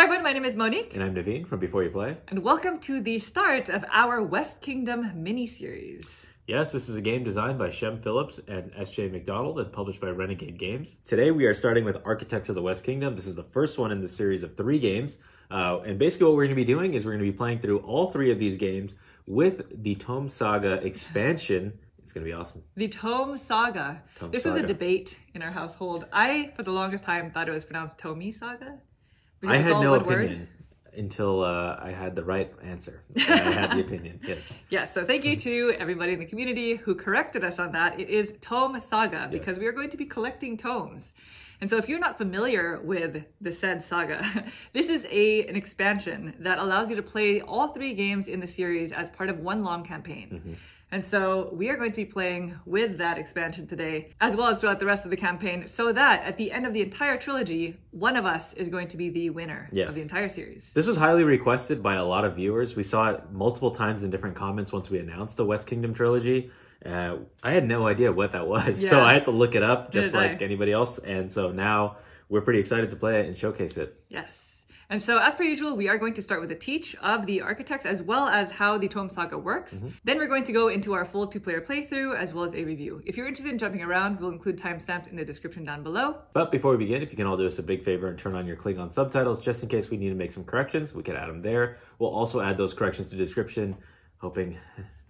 Hi everyone, my name is Monique. And I'm Naveen from Before You Play. And welcome to the start of our West Kingdom mini-series. Yes, this is a game designed by Shem Phillips and S J Macdonald and published by Renegade Games. Today we are starting with Architects of the West Kingdom. This is the first one in the series of three games. And basically what we're going to be doing is we're going to be playing through all three of these games with the Tome Saga expansion. It's going to be awesome. The Tome Saga. This is a debate in our household. I, for the longest time, thought it was pronounced Tome Saga. I had no opinion until I had the right answer. I had the opinion, yes. Yes, so thank you to everybody in the community who corrected us on that. It is Tome Saga because we are going to be collecting tomes. And so if you're not familiar with the said saga, this is an expansion that allows you to play all three games in the series as part of one long campaign. And so we are going to be playing with that expansion today, as well as throughout the rest of the campaign, so that at the end of the entire trilogy, one of us is going to be the winner of the entire series. This was highly requested by a lot of viewers. We saw it multiple times in different comments once we announced the West Kingdom trilogy. I had no idea what that was, so I had to look it up just like anybody else. And so now we're pretty excited to play it and showcase it. Yes. And so, as per usual, we are going to start with a teach of the architects, as well as how the Tome Saga works. Then we're going to go into our full two-player playthrough, as well as a review. If you're interested in jumping around, we'll include timestamps in the description down below. But before we begin, if you can all do us a big favor and turn on your Klingon subtitles, just in case we need to make some corrections, we could add them there. We'll also add those corrections to the description, hoping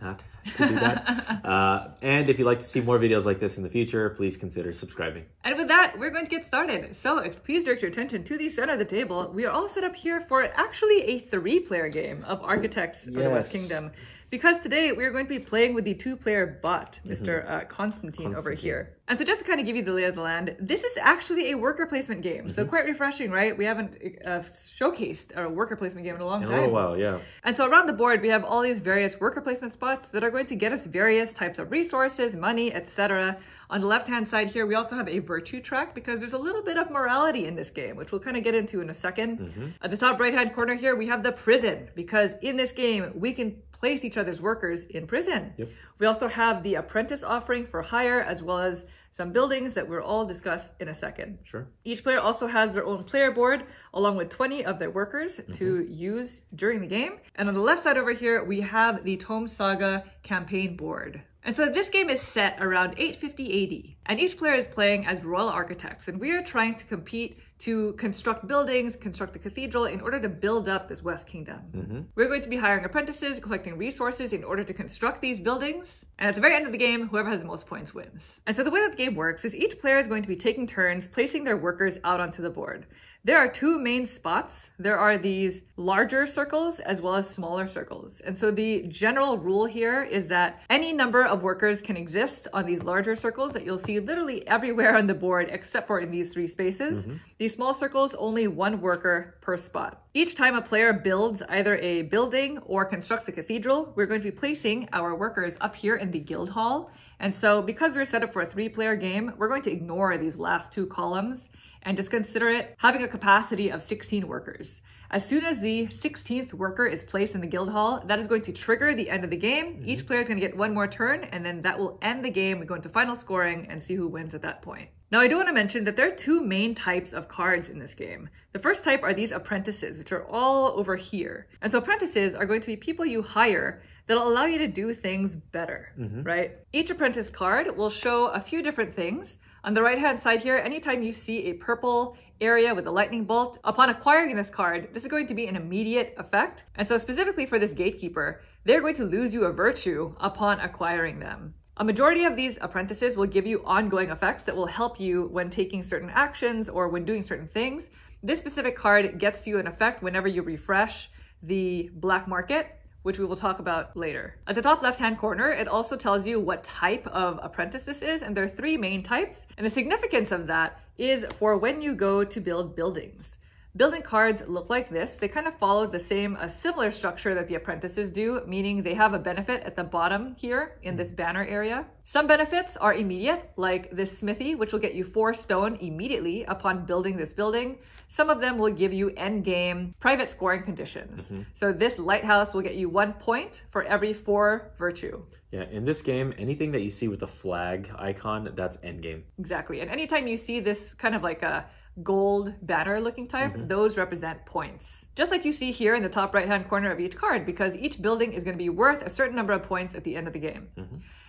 not to do that. And if you'd like to see more videos like this in the future, please consider subscribing. And with that, we're going to get started. So if please direct your attention to the center of the table, we are all set up here for actually a three-player game of Architects of the West Kingdom. Because today we are going to be playing with the two-player bot, Mr. Constantine over here. And so just to kind of give you the lay of the land, this is actually a worker placement game. So quite refreshing, right? We haven't showcased a worker placement game in a long time. In a little while, yeah. And so around the board, we have all these various worker placement spots that are going to get us various types of resources, money, etc. On the left-hand side here, we also have a virtue track because there's a little bit of morality in this game, which we'll kind of get into in a second. At the top right-hand corner here, we have the prison because in this game, we can place each other's workers in prison. We also have the apprentice offering for hire, as well as some buildings that we'll all discuss in a second. Each player also has their own player board, along with 20 of their workers to use during the game. And on the left side over here, we have the Tome Saga campaign board. And so this game is set around 850 AD, and each player is playing as royal architects, and we are trying to compete to construct buildings, construct a cathedral in order to build up this West Kingdom. We're going to be hiring apprentices, collecting resources in order to construct these buildings. And at the very end of the game, whoever has the most points wins. And so the way that the game works is each player is going to be taking turns placing their workers out onto the board. There are two main spots. There are these larger circles as well as smaller circles. And so the general rule here is that any number of workers can exist on these larger circles that you'll see literally everywhere on the board except for in these three spaces. Small circles, only one worker per spot. Each time a player builds either a building or constructs a cathedral, we're going to be placing our workers up here in the guild hall. And so because we're set up for a three-player game, we're going to ignore these last two columns and just consider it having a capacity of 16 workers. As soon as the 16th worker is placed in the guild hall, that is going to trigger the end of the game. Each player is going to get one more turn, and then that will end the game. We go into final scoring and see who wins at that point. Now, I do want to mention that there are two main types of cards in this game. The first type are these apprentices, which are all over here. And so apprentices are going to be people you hire that'll allow you to do things better, right? Each apprentice card will show a few different things. On the right-hand side here, anytime you see a purple area with a lightning bolt, upon acquiring this card, this is going to be an immediate effect. And so specifically for this gatekeeper, they're going to lose you a virtue upon acquiring them. A majority of these apprentices will give you ongoing effects that will help you when taking certain actions or when doing certain things. This specific card gets you an effect whenever you refresh the black market, which we will talk about later. At the top left-hand corner, it also tells you what type of apprentice this is, and there are three main types. And the significance of that is for when you go to build buildings. Building cards look like this. They kind of follow the same, a similar structure that the apprentices do, meaning they have a benefit at the bottom here in this banner area. Some benefits are immediate, like this smithy, which will get you 4 stone immediately upon building this building. Some of them will give you end game private scoring conditions. So this lighthouse will get you 1 point for every 4 virtue. Yeah, in this game, anything that you see with the flag icon, that's end game. Exactly. And anytime you see this kind of like a gold banner looking type, those represent points. Just like you see here in the top right hand corner of each card, because each building is going to be worth a certain number of points at the end of the game.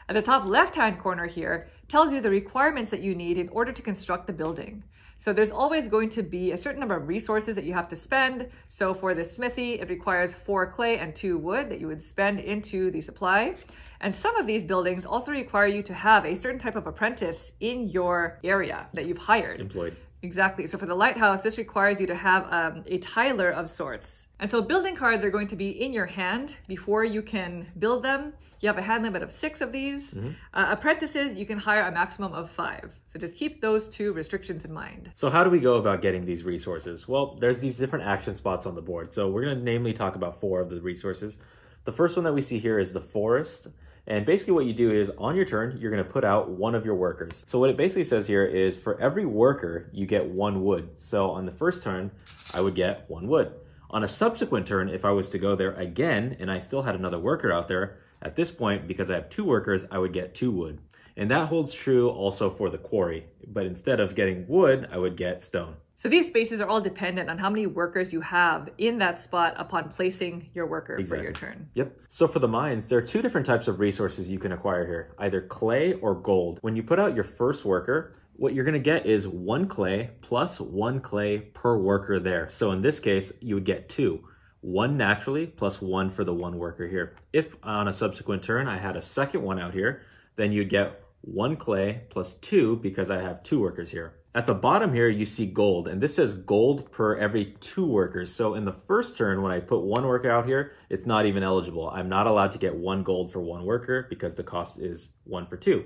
At the top left hand corner here tells you the requirements that you need in order to construct the building. So there's always going to be a certain number of resources that you have to spend. So for the smithy, it requires 4 clay and 2 wood that you would spend into the supply. And some of these buildings also require you to have a certain type of apprentice in your area that you've hired. Employed. Exactly. So for the lighthouse, this requires you to have a tiler of sorts. And so building cards are going to be in your hand before you can build them. You have a hand limit of 6 of these. Apprentices, you can hire a maximum of 5. So just keep those 2 restrictions in mind. So how do we go about getting these resources? Well, there's these different action spots on the board. So we're going to namely talk about 4 of the resources. The first one that we see here is the forest. And basically what you do is on your turn, you're going to put out 1 of your workers. So what it basically says here is for every worker, you get 1 wood. So on the first turn, I would get 1 wood. On a subsequent turn, if I was to go there again, and I still had another worker out there, at this point, because I have 2 workers, I would get 2 wood. And that holds true also for the quarry. But instead of getting wood, I would get stone. So these spaces are all dependent on how many workers you have in that spot upon placing your worker for your turn. So for the mines, there are 2 different types of resources you can acquire here, either clay or gold. When you put out your first worker, what you're going to get is 1 clay plus 1 clay per worker there. So in this case, you would get 2. 1 naturally plus 1 for the 1 worker here. If on a subsequent turn I had a second one out here, then you'd get 1 clay plus 2 because I have 2 workers here. At the bottom here, you see gold, and this says gold per every 2 workers. So in the first turn, when I put 1 worker out here, it's not even eligible. I'm not allowed to get 1 gold for 1 worker because the cost is 1 for 2.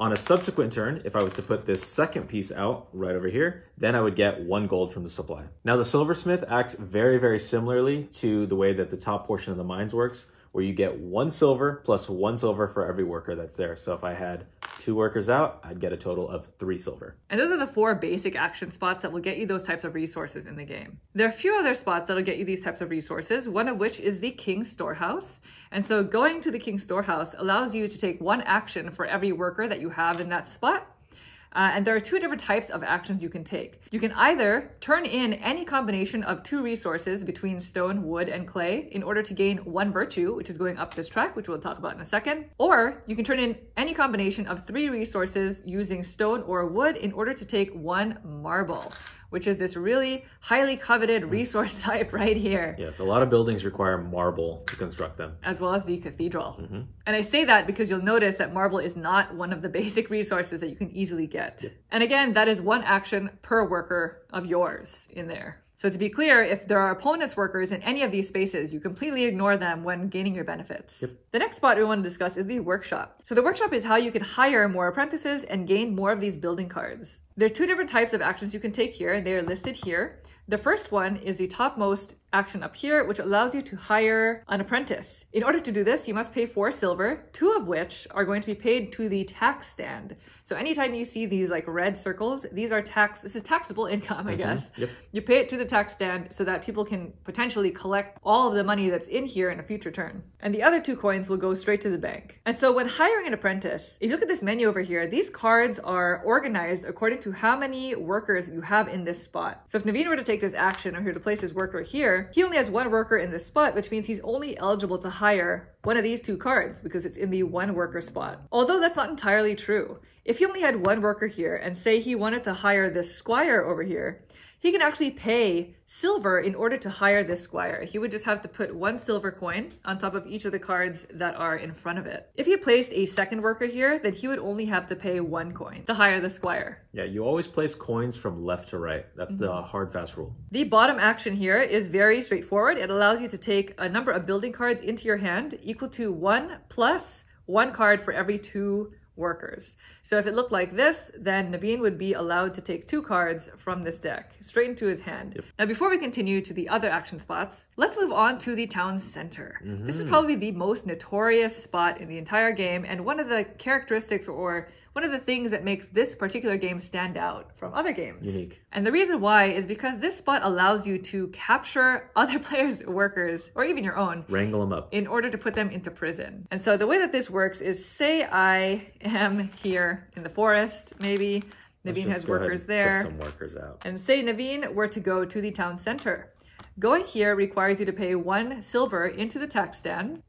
On a subsequent turn, if I was to put this second piece out right over here, then I would get 1 gold from the supply. Now the silversmith acts very, very similarly to the way that the top portion of the mines works, where you get 1 silver plus 1 silver for every worker that's there. So if I had 2 workers out, I'd get a total of 3 silver. And those are the 4 basic action spots that will get you those types of resources in the game. There are a few other spots that'll get you these types of resources, one of which is the King's Storehouse. And so going to the King's Storehouse allows you to take 1 action for every worker that you have in that spot. And there are 2 different types of actions you can take. You can either turn in any combination of 2 resources between stone, wood, and clay in order to gain 1 virtue, which is going up this track, which we'll talk about in a second. Or you can turn in any combination of 3 resources using stone or wood in order to take 1 marble, which is this really highly coveted resource type right here. Yes, a lot of buildings require marble to construct them. As well as the cathedral. And I say that because you'll notice that marble is not one of the basic resources that you can easily get. And again, that is 1 action per worker of yours in there. So to be clear, if there are opponents' workers in any of these spaces, you completely ignore them when gaining your benefits. The next spot we want to discuss is the workshop. So the workshop is how you can hire more apprentices and gain more of these building cards. There are 2 different types of actions you can take here, and they are listed here. The first one is the topmost action up here, which allows you to hire an apprentice. In order to do this, you must pay 4 silver, 2 of which are going to be paid to the tax stand. So anytime you see these like red circles, these are tax, this is taxable income, I guess. You pay it to the tax stand so that people can potentially collect all of the money that's in here in a future turn. And the other 2 coins will go straight to the bank. And so when hiring an apprentice, if you look at this menu over here, these cards are organized according to how many workers you have in this spot. So if Naveen were to take this action or here to place his worker here, he only has 1 worker in this spot, which means he's only eligible to hire 1 of these 2 cards because it's in the 1 worker spot. Although that's not entirely true. If he only had 1 worker here and say he wanted to hire this squire over here, he can actually pay silver in order to hire this squire. He would just have to put 1 silver coin on top of each of the cards that are in front of it. If he placed a second worker here, then he would only have to pay 1 coin to hire the squire. Yeah, you always place coins from left to right. That's the hard, fast rule. The bottom action here is very straightforward. It allows you to take a number of building cards into your hand equal to 1 plus 1 card for every 2 workers. So if it looked like this, then Naveen would be allowed to take 2 cards from this deck straight into his hand. Now, before we continue to the other action spots, let's move on to the town center. This is probably the most notorious spot in the entire game, and one of the characteristics or one of the things that makes this particular game stand out from other games. Unique. And the reason why is because this spot allows you to capture other players' workers, or even your own. Wrangle them up. In order to put them into prison. And so the way that this works is, say I am here in the forest, maybe. Naveen has workers there. Put some workers out. And say, Naveen, we're to go to the town center. Going here requires you to pay 1 silver into the tax stand.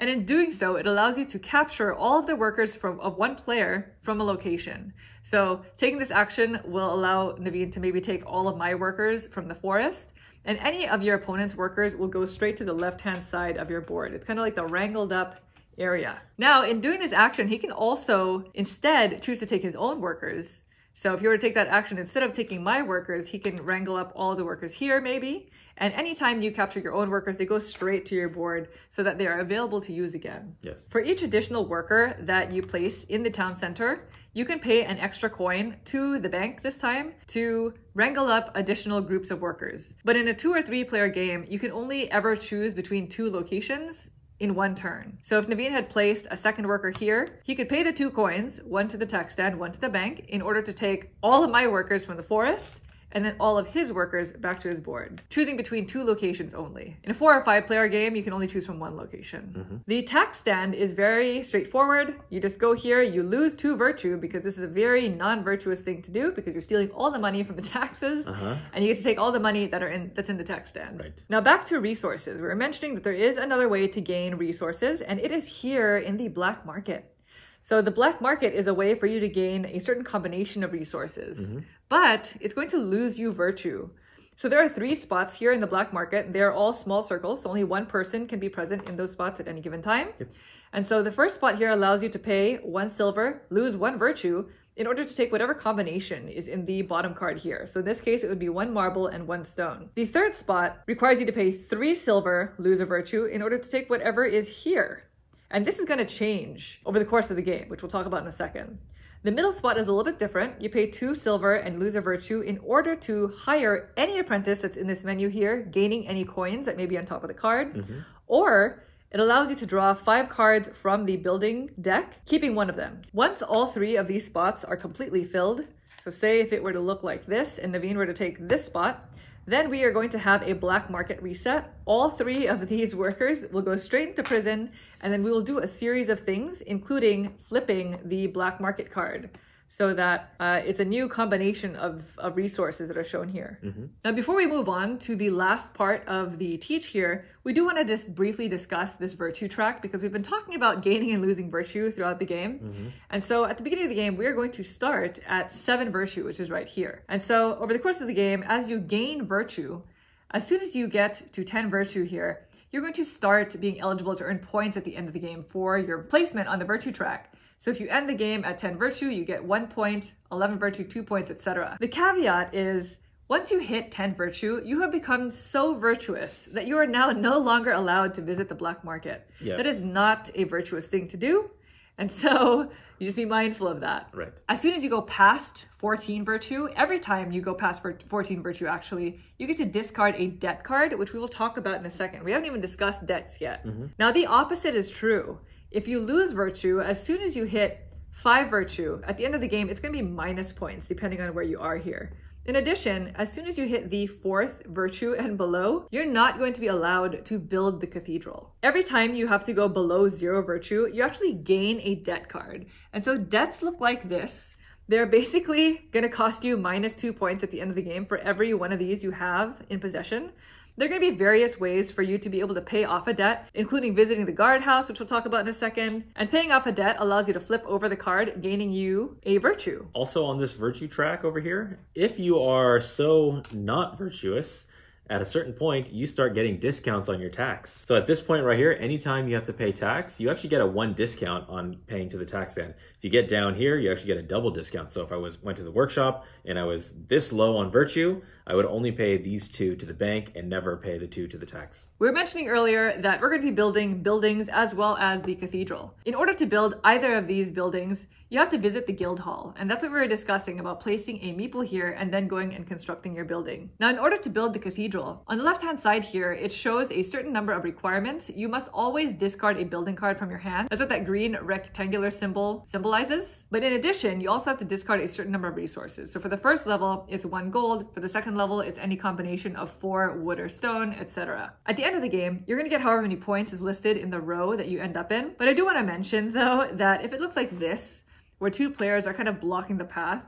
And in doing so, it allows you to capture all of the workers of one player from a location. So taking this action will allow Naveen to maybe take all of my workers from the forest, and any of your opponent's workers will go straight to the left-hand side of your board. It's kind of like the wrangled up area. Now, in doing this action, he can also instead choose to take his own workers. So if you were to take that action, instead of taking my workers, he can wrangle up all the workers here maybe. And anytime you capture your own workers, they go straight to your board so that they are available to use again. Yes. For each additional worker that you place in the town center, you can pay an extra coin to the bank this time to wrangle up additional groups of workers. But in a 2 or 3 player game, you can only ever choose between 2 locations in 1 turn. So if Naveen had placed a second worker here, he could pay the 2 coins, 1 to the tax stand, 1 to the bank, in order to take all of my workers from the forest and then all of his workers back to his board, choosing between 2 locations only. In a 4 or 5 player game, you can only choose from 1 location. Mm-hmm. The tax stand is very straightforward. You just go here, you lose 2 virtue because this is a very non-virtuous thing to do because you're stealing all the money from the taxes, and you get to take all the money that's in the tax stand. Right. Now back to resources. We were mentioning that there is another way to gain resources, and it is here in the black market. So the black market is a way for you to gain a certain combination of resources, but it's going to lose you virtue. So there are 3 spots here in the black market. They're all small circles, so only 1 person can be present in those spots at any given time. Yep. And so the first spot here allows you to pay 1 silver, lose 1 virtue, in order to take whatever combination is in the bottom card here. So in this case, it would be 1 marble and 1 stone. The third spot requires you to pay 3 silver, lose a virtue, in order to take whatever is here. And this is going to change over the course of the game, which we'll talk about in a second. The middle spot is a little bit different. You pay 2 silver and lose a virtue in order to hire any apprentice that's in this menu here, gaining any coins that may be on top of the card. Or it allows you to draw 5 cards from the building deck, keeping 1 of them. Once all 3 of these spots are completely filled, so say if it were to look like this and Naveen were to take this spot, then we are going to have a black market reset. All 3 of these workers will go straight into prison, and then we will do a series of things, including flipping the black market card, so that it's a new combination of resources that are shown here. Now, before we move on to the last part of the teach here, we do want to just briefly discuss this virtue track, because we've been talking about gaining and losing virtue throughout the game. And so at the beginning of the game, we are going to start at 7 virtue, which is right here. And so over the course of the game, as you gain virtue, as soon as you get to 10 virtue here, you're going to start being eligible to earn points at the end of the game for your placement on the virtue track. So if you end the game at 10 virtue, you get 1 point, 11 virtue, 2 points, etc. The caveat is, once you hit 10 virtue, you have become so virtuous that you are now no longer allowed to visit the black market. Yes. That is not a virtuous thing to do. And so you just be mindful of that. Right. As soon as you go past 14 virtue, every time you go past 14 virtue, actually, you get to discard a debt card, which we will talk about in a second. We haven't even discussed debts yet. Now, the opposite is true. If you lose virtue, as soon as you hit 5 virtue, at the end of the game, it's going to be minus points, depending on where you are here. In addition, as soon as you hit the 4th virtue and below, you're not going to be allowed to build the cathedral. Every time you have to go below 0 virtue, you actually gain a debt card. And so debts look like this. They're basically going to cost you minus 2 points at the end of the game for every one of these you have in possession. There are going to be various ways for you to be able to pay off a debt, including visiting the guardhouse, which we'll talk about in a second. And paying off a debt allows you to flip over the card, gaining you a virtue. Also on this virtue track over here, if you are so not virtuous, at a certain point, you start getting discounts on your tax. So at this point right here, anytime you have to pay tax, you actually get a 1 discount on paying to the tax stand. If you get down here, you actually get a double discount. So if I went to the workshop and I was this low on virtue, I would only pay these 2 to the bank and never pay the 2 to the tax. We were mentioning earlier that we're going to be building buildings as well as the cathedral. In order to build either of these buildings, you have to visit the guild hall, and that's what we were discussing about placing a meeple here and then going and constructing your building. Now, in order to build the cathedral, on the left-hand side here, it shows a certain number of requirements. You must always discard a building card from your hand. That's what that green rectangular symbol symbolizes. But in addition, you also have to discard a certain number of resources. So for the first level, it's 1 gold. For the second level, it's any combination of 4 wood or stone, etc. At the end of the game, you're going to get however many points is listed in the row that you end up in. But I do want to mention, though, that if it looks like this, where 2 players are kind of blocking the path,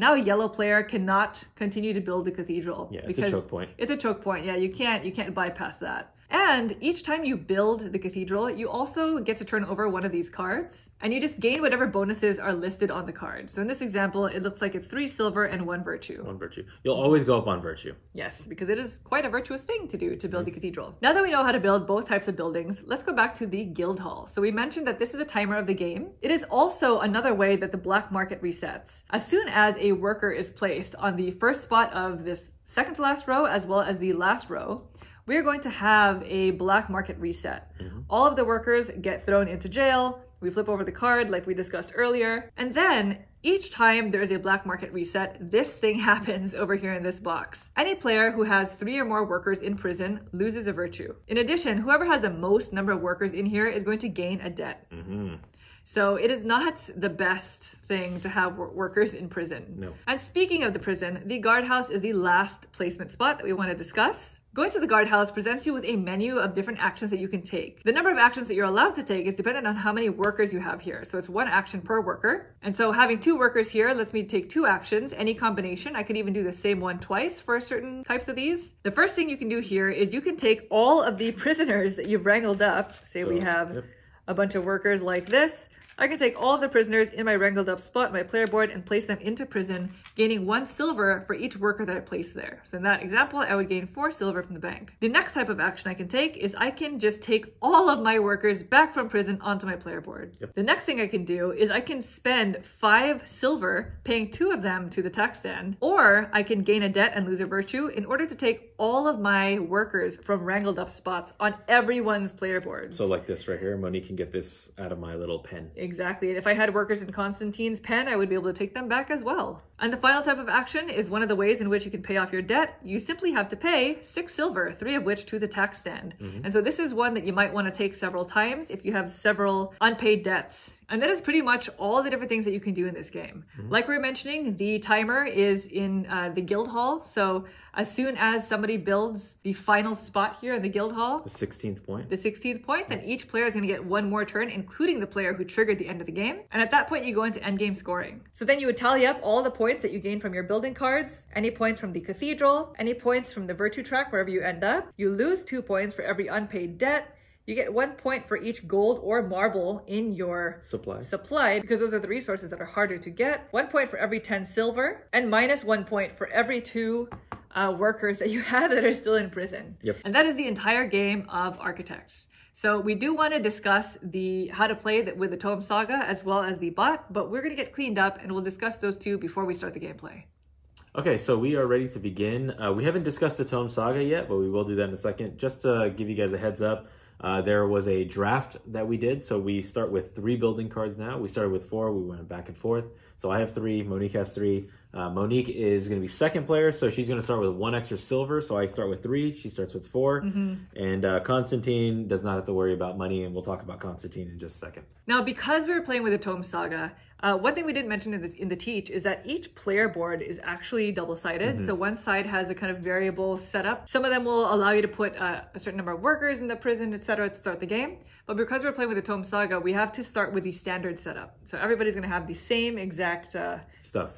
Now a yellow player cannot continue to build the cathedral. Yeah, it's a choke point. It's a choke point. Yeah, you can't bypass that. And each time you build the cathedral, you also get to turn over one of these cards, and you just gain whatever bonuses are listed on the card. So in this example, it looks like it's 3 silver and 1 virtue. 1 virtue. You'll always go up on virtue. Yes, because it is quite a virtuous thing to do, to build the cathedral. Now that we know how to build both types of buildings, let's go back to the guild hall. So we mentioned that this is the timer of the game. It is also another way that the black market resets. As soon as a worker is placed on the first spot of this second to last row, as well as the last row, we're going to have a black market reset. Mm-hmm. All of the workers get thrown into jail. We flip over the card like we discussed earlier. And then each time there's a black market reset, this thing happens over here in this box. Any player who has 3 or more workers in prison loses a virtue. In addition, whoever has the most number of workers in here is going to gain a debt. Mm-hmm. So it is not the best thing to have workers in prison. No. And speaking of the prison, the guardhouse is the last placement spot that we want to discuss. Going to the guardhouse presents you with a menu of different actions that you can take. The number of actions that you're allowed to take is dependent on how many workers you have here. So it's 1 action per worker. And so having 2 workers here lets me take 2 actions, any combination. I could even do the same one twice for certain types of these. The first thing you can do here is you can take all of the prisoners that you've wrangled up. Say we have a bunch of workers like this. I can take all of the prisoners in my wrangled up spot, my player board, and place them into prison, gaining 1 silver for each worker that I place there. So in that example, I would gain 4 silver from the bank. The next type of action I can take is I can just take all of my workers back from prison onto my player board. Yep. The next thing I can do is I can spend 5 silver, paying 2 of them to the tax stand, or I can gain a debt and lose a virtue in order to take all of my workers from wrangled up spots on everyone's player boards. So like this right here, Monique can get this out of my little pen. Exactly. And if I had workers in Constantine's pen, I would be able to take them back as well. And the final type of action is one of the ways in which you can pay off your debt. You simply have to pay 6 silver, 3 of which to the tax stand. Mm-hmm. And so this is one that you might want to take several times if you have several unpaid debts. And that is pretty much all the different things that you can do in this game. Mm-hmm. Like we were mentioning, the timer is in the guild hall. So as soon as somebody builds the final spot here in the guild hall, the 16th point, then each player is going to get 1 more turn, including the player who triggered the end of the game. And at that point, you go into end game scoring. So then you would tally up all the points that you gain from your building cards, any points from the cathedral, any points from the virtue track, wherever you end up. You lose 2 points for every unpaid debt. You get 1 point for each gold or marble in your supply, because those are the resources that are harder to get. 1 point for every 10 silver, and minus 1 point for every 2 workers that you have that are still in prison. Yep. And that is the entire game of Architects. So we do want to discuss how to play with the Tome Saga as well as the bot, but we're going to get cleaned up and we'll discuss those two before we start the gameplay. Okay, so we are ready to begin. We haven't discussed the Tome Saga yet, but we will do that in a second. Just to give you guys a heads up, there was a draft that we did, so we start with 3 building cards now. We started with 4, we went back and forth. So I have 3, Monique has 3. Monique is going to be second player, so she's going to start with 1 extra silver. So I start with 3, she starts with 4. Mm-hmm. And Constantine does not have to worry about money, and we'll talk about Constantine in just a second. Now, because we were playing with the Tome Saga, one thing we didn't mention in the teach is that each player board is actually double-sided. Mm-hmm. So one side has a kind of variable setup. Some of them will allow you to put a certain number of workers in the prison, etc. to start the game. But because we're playing with the Tome Saga, we have to start with the standard setup. So everybody's going to have the same exact stuff.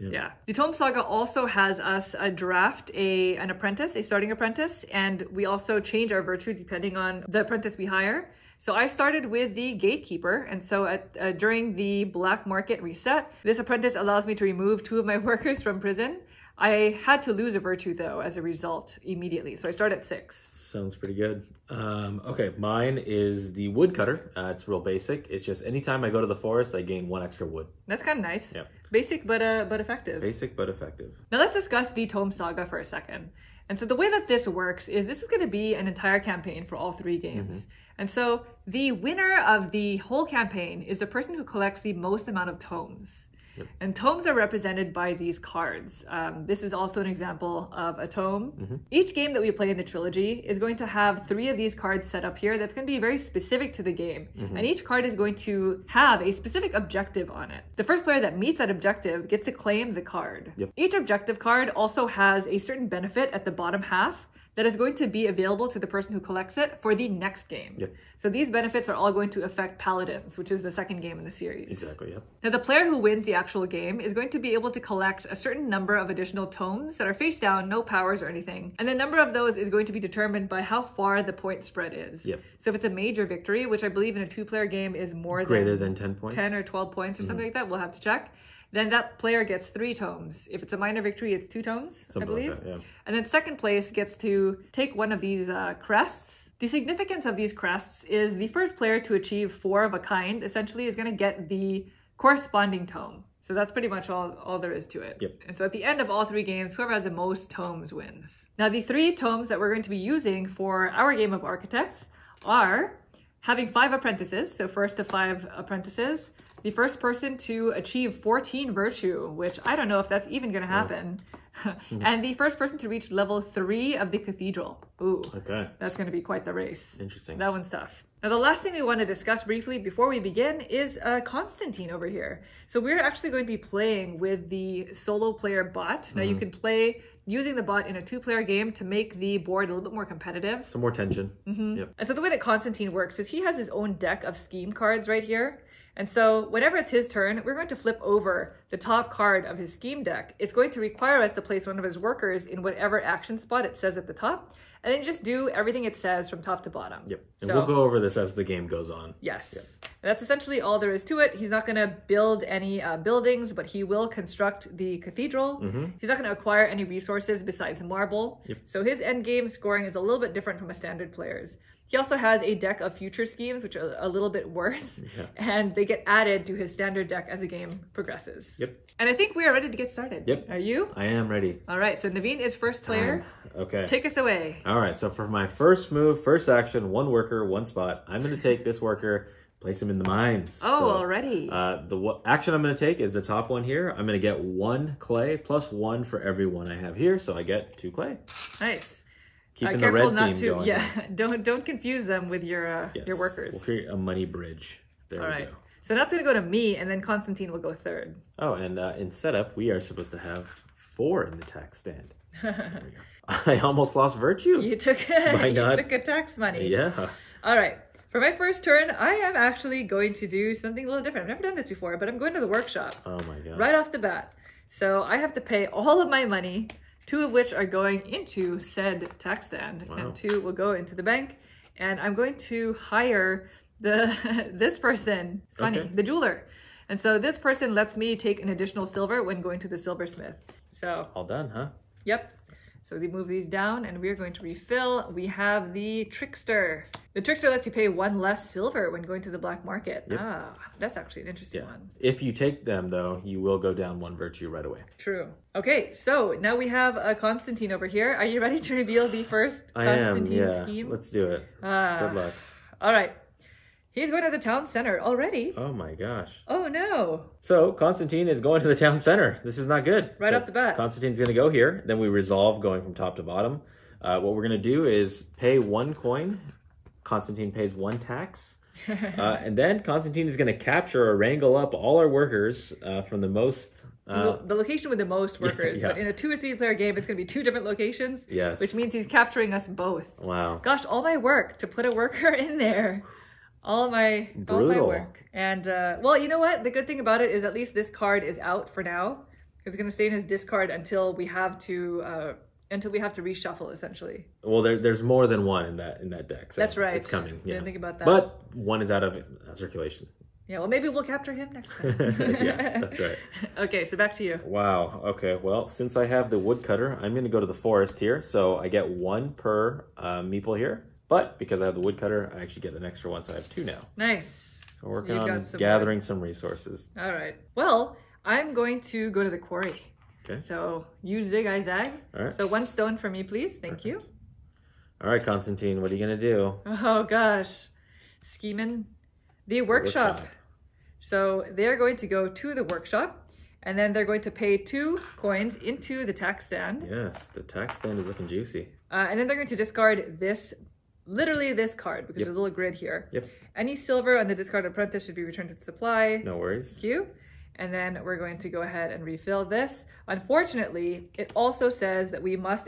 Yeah. The Tome Saga also has us draft an apprentice, a starting apprentice, and we also change our virtue depending on the apprentice we hire. So I started with the gatekeeper, and so during the black market reset, this apprentice allows me to remove 2 of my workers from prison. I had to lose a virtue, though, as a result immediately, so I start at 6. Sounds pretty good. Okay, mine is the woodcutter. It's real basic. It's just anytime I go to the forest, I gain 1 extra wood. That's kind of nice. Yep. Basic but effective. Basic but effective. Now let's discuss the Tome Saga for a second. And so the way that this works is this is going to be an entire campaign for all 3 games. Mm-hmm. And so the winner of the whole campaign is the person who collects the most amount of tomes. Yep. And tomes are represented by these cards. This is also an example of a tome. Mm-hmm. Each game that we play in the trilogy is going to have 3 of these cards set up here that's going to be very specific to the game. Mm-hmm. And each card is going to have a specific objective on it. The first player that meets that objective gets to claim the card. Yep. Each objective card also has a certain benefit at the bottom half that is going to be available to the person who collects it for the next game. Yep. So these benefits are all going to affect Paladins, which is the second game in the series. Exactly, yep. Now the player who wins the actual game is going to be able to collect a certain number of additional tomes that are face down, no powers or anything. And the number of those is going to be determined by how far the point spread is. Yep. So if it's a major victory, which I believe in a two-player game is more than 10 points. 10 or 12 points or something like that, we'll have to check. Then that player gets 3 tomes. If it's a minor victory, it's 2 tomes, something I believe. Like that, yeah. And then second place gets to take one of these crests. The significance of these crests is the first player to achieve 4 of a kind essentially is going to get the corresponding tome. So that's pretty much all there is to it. Yep. And so at the end of all 3 games, whoever has the most tomes wins. Now the 3 tomes that we're going to be using for our game of Architects are having 5 apprentices, so first to 5 apprentices, the first person to achieve 14 virtue, which I don't know if that's even going to happen. Yeah. And the first person to reach level 3 of the cathedral. Ooh, okay. That's going to be quite the race. Interesting. That one's tough. Now, the last thing we want to discuss briefly before we begin is Constantine over here. So we're actually going to be playing with the solo player bot. Now, you can play using the bot in a 2-player game to make the board a little bit more competitive. Some more tension. Yep. And so the way that Constantine works is he has his own deck of scheme cards right here. And so whenever it's his turn, we're going to flip over the top card of his scheme deck. It's going to require us to place one of his workers in whatever action spot it says at the top, and then just do everything it says from top to bottom. Yep. And so, we'll go over this as the game goes on. Yes. Yep. And that's essentially all there is to it. He's not going to build any buildings, but he will construct the cathedral. He's not going to acquire any resources besides marble. Yep. So his end game scoring is a little bit different from a standard player's. He also has a deck of future schemes, which are a little bit worse, and they get added to his standard deck as the game progresses. Yep. And I think we are ready to get started. Yep. Are you? I am ready. All right, so Naveen is first player. Okay. Take us away. All right, so for my first move, first action, 1 worker, 1 spot, I'm going to take this worker, place him in the mines. Oh, so, already. The action I'm going to take is the top one here. I'm going to get 1 clay plus 1 for every one I have here, so I get 2 clay. Nice. Keeping the red theme going. Yeah, don't confuse them with your workers. We'll create a money bridge. There we go. So now it's going to go to me, and then Constantine will go third. Oh, and in setup, we are supposed to have 4 in the tax stand. There we go. I almost lost virtue. You took a tax money. Yeah. All right. For my first turn, I am actually going to do something a little different. I've never done this before, but I'm going to the workshop. Oh, my God. Right off the bat. So I have to pay all of my money, 2 of which are going into said tax stand, and 2 will go into the bank. And I'm going to hire this person, it's funny, the jeweler. And so this person lets me take an additional silver when going to the silversmith. So all done, huh? Yep. So we move these down, and we're going to refill. We have the trickster. The trickster lets you pay 1 less silver when going to the black market. Yep. Ah, that's actually an interesting one. If you take them, though, you will go down 1 virtue right away. True. Okay, so now we have a Constantine over here. Are you ready to reveal the first Constantine scheme? Let's do it. Good luck. All right. He's going to the town center already. Oh my gosh. Oh no. So Constantine is going to the town center. This is not good. Right off the bat. Constantine's going to go here. Then we resolve going from top to bottom. What we're going to do is pay 1 coin. Constantine pays 1 tax. And then Constantine is going to capture or wrangle up all our workers from the most... the location with the most workers. But in a 2- or 3-player game, it's going to be 2 different locations. Yes. Which means he's capturing us both. Wow. Gosh, all my work to put a worker in there. All my work. And, well, you know what? The good thing about it is at least this card is out for now. It's going to stay in his discard until we have to... reshuffle, essentially. Well, there's more than 1 in that deck. So that's right. It's coming. Yeah. Didn't think about that. But 1 is out of circulation. Yeah. Well, maybe we'll capture him next time. Yeah, that's right. Okay, so back to you. Wow. Okay. Well, since I have the woodcutter, I'm going to go to the forest here. So I get 1 per meeple here. But because I have the woodcutter, I actually get an extra 1, so I have 2 now. Nice. So we're working on gathering some resources. All right. Well, I'm going to go to the quarry. Okay. So you zig, I zag. All right. So 1 stone for me, please. Thank you. All right, Constantine, what are you going to do? Oh, gosh. Scheming. The workshop. So they're going to go to the workshop, and then they're going to pay 2 coins into the tax stand. Yes, the tax stand is looking juicy. And then they're going to discard this, literally this card, because there's a little grid here. Yep. Any silver on the discard apprentice should be returned to the supply. No worries. Thank you. And then we're going to go ahead and refill this. Unfortunately, it also says that we must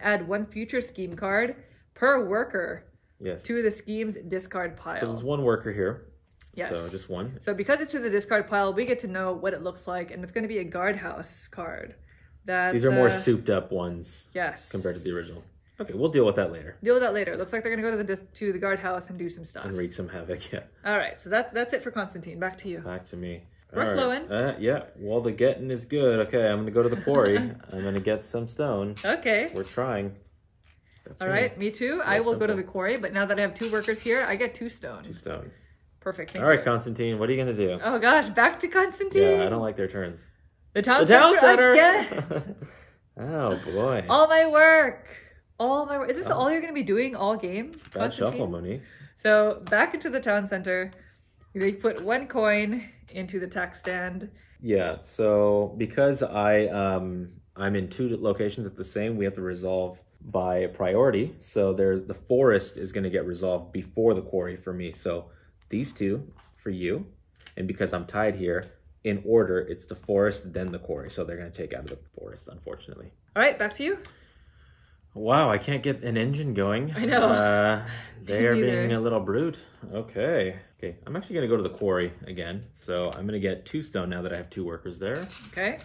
add one future scheme card per worker to the scheme's discard pile. So there's one worker here. Yes. So just one. So because it's to the discard pile, we get to know what it looks like, and it's going to be a guardhouse card. That, these are more souped up ones. Yes. Compared to the original. Okay, we'll deal with that later. Deal with that later. Looks like they're going to go to the guardhouse and do some stuff. And wreak some havoc, yeah. All right, so that's it for Constantine. Back to you. Back to me. We're flowing. Yeah, well, the getting is good. Okay, I'm going to go to the quarry. I'm going to get some stone. Okay. We're trying. That's all right, me too. I will go to the quarry, but now that I have two workers here, I get two stone. Two stone. Perfect. All right, Constantine, what are you going to do? Oh, gosh, back to Constantine. Yeah, I don't like their turns. The town center! Again. Oh, boy. All my work! All my work. Is this all you're going to be doing all game? Bad shuffle, Monique. So back into the town center. They put one coin into the tax stand. Yeah, so because I'm in two locations at the same, we have to resolve by priority. So there's the forest is going to get resolved before the quarry for me. So these two for you. And because I'm tied here, in order, it's the forest, then the quarry. So they're going to take out of the forest, unfortunately. All right, back to you. Wow, I can't get an engine going. I know. They are being a little brute. Okay. Okay, I'm actually going to go to the quarry again. So I'm going to get two stone now that I have two workers there. Okay.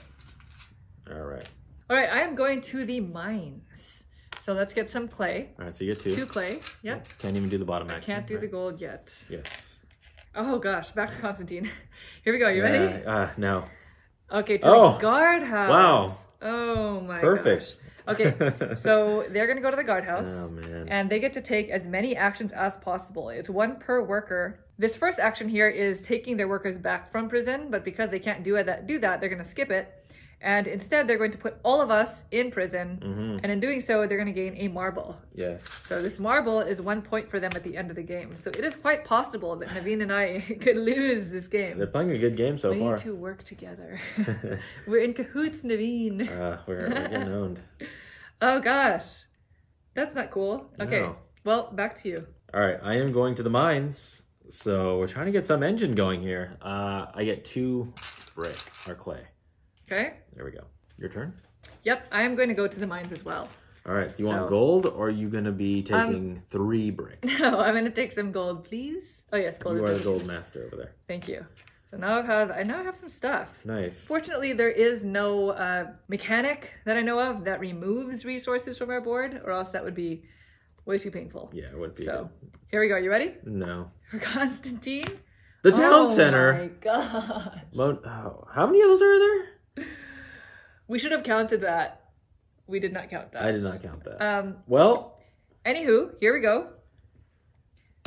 All right. All right, I am going to the mines. So let's get some clay. All right, so you get two. Two clay, yep. Can't even do the bottom action. I can't do the gold yet. Yes. Oh gosh, back to Constantine. Here we go. You ready? No. Okay, to the guardhouse. Wow. Oh my gosh. Perfect. Okay, so they're going to go to the guardhouse. Oh man. And they get to take as many actions as possible. It's one per worker. This first action here is taking their workers back from prison, but because they can't do that, they're going to skip it. And instead, they're going to put all of us in prison. Mm-hmm. And in doing so, they're going to gain a marble. Yes. So this marble is 1 point for them at the end of the game. So it is quite possible that Naveen and I could lose this game. They're playing a good game so far. We need to work together. We're in cahoots, Naveen. We're getting owned. Oh, gosh. That's not cool. Okay. No. Well, back to you. All right. I am going to the mines. So we're trying to get some engine going here. I get two brick or clay. Okay. There we go. Your turn? Yep. I am going to go to the mines as well. All right. Do you want gold, or are you going to be taking 3 bricks? No, I'm going to take some gold, please. Oh, yes. Gold. You are the gold master over there. Thank you. So now I now have some stuff. Nice. Fortunately, there is no mechanic that I know of that removes resources from our board, or else that would be way too painful. Yeah, it would be. So here we go. You ready? No. For Constantine? The town center. Oh, my gosh. How many of those are there? We should have counted that. We did not count that. I did not count that. Well. Anywho, here we go.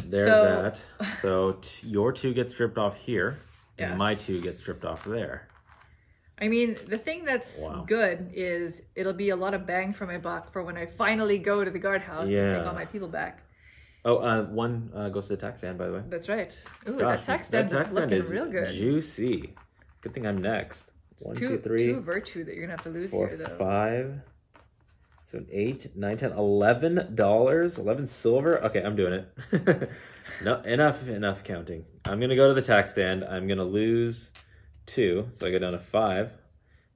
There's that. So your two get stripped off here, and my two get stripped off there. I mean, the thing that's good is it'll be a lot of bang for my buck for when I finally go to the guardhouse and take all my people back. Oh, one goes to the tax stand, by the way. That's right. Ooh, gosh, that tax stand is real good. Juicy. Good thing I'm next. One, two, three, two virtue that you're gonna have to lose here though. 5, so 8, 9, 10, $11, 11 silver. Okay, I'm doing it. No, enough counting. I'm gonna go to the tax stand. I'm gonna lose 2, so I go down to 5,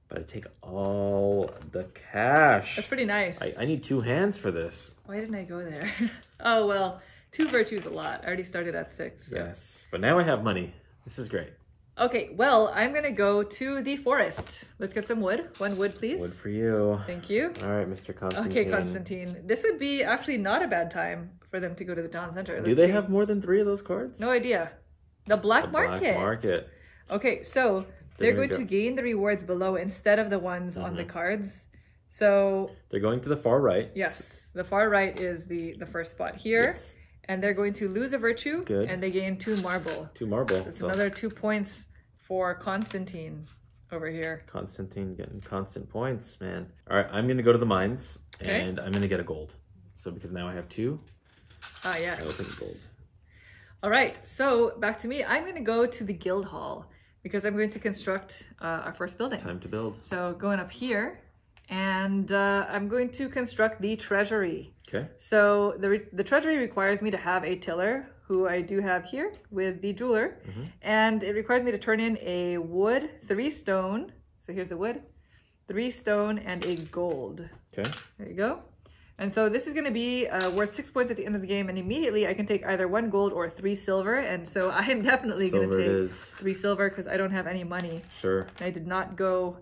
but I take all the cash. That's pretty nice. I need 2 hands for this. Why didn't I go there? Oh well, 2 virtues a lot. I already started at 6. So. Yes, but now I have money. This is great. Okay, well, I'm going to go to the forest. Let's get some wood. 1 wood, please. Wood for you. Thank you. All right, Mr. Constantine. Okay, Constantine. This would be actually not a bad time for them to go to the town center. Let's see. Do they have more than 3 of those cards? No idea. The black market. Okay, so they're going to gain the rewards below instead of the ones on the cards. So they're going to the far right. Yes, the far right is the first spot here. Yes. And they're going to lose a virtue, and they gain 2 marble. 2 marble. So it's another 2 points for Constantine over here. Constantine getting constant points, man. All right, I'm going to go to the mines, and I'm going to get a gold. So because now I have 2, I will take gold. All right, so back to me. I'm going to go to the guild hall because I'm going to construct our first building. Time to build. So going up here. And I'm going to construct the treasury. Okay. So the treasury requires me to have a tiller, who I do have here with the jeweler. Mm-hmm. And it requires me to turn in a wood, 3 stone. So here's the wood, 3 stone, and a gold. Okay. There you go. And so this is going to be worth 6 points at the end of the game, and immediately I can take either 1 gold or 3 silver. And so I am definitely going to take 3 silver because I don't have any money. Sure. I did not go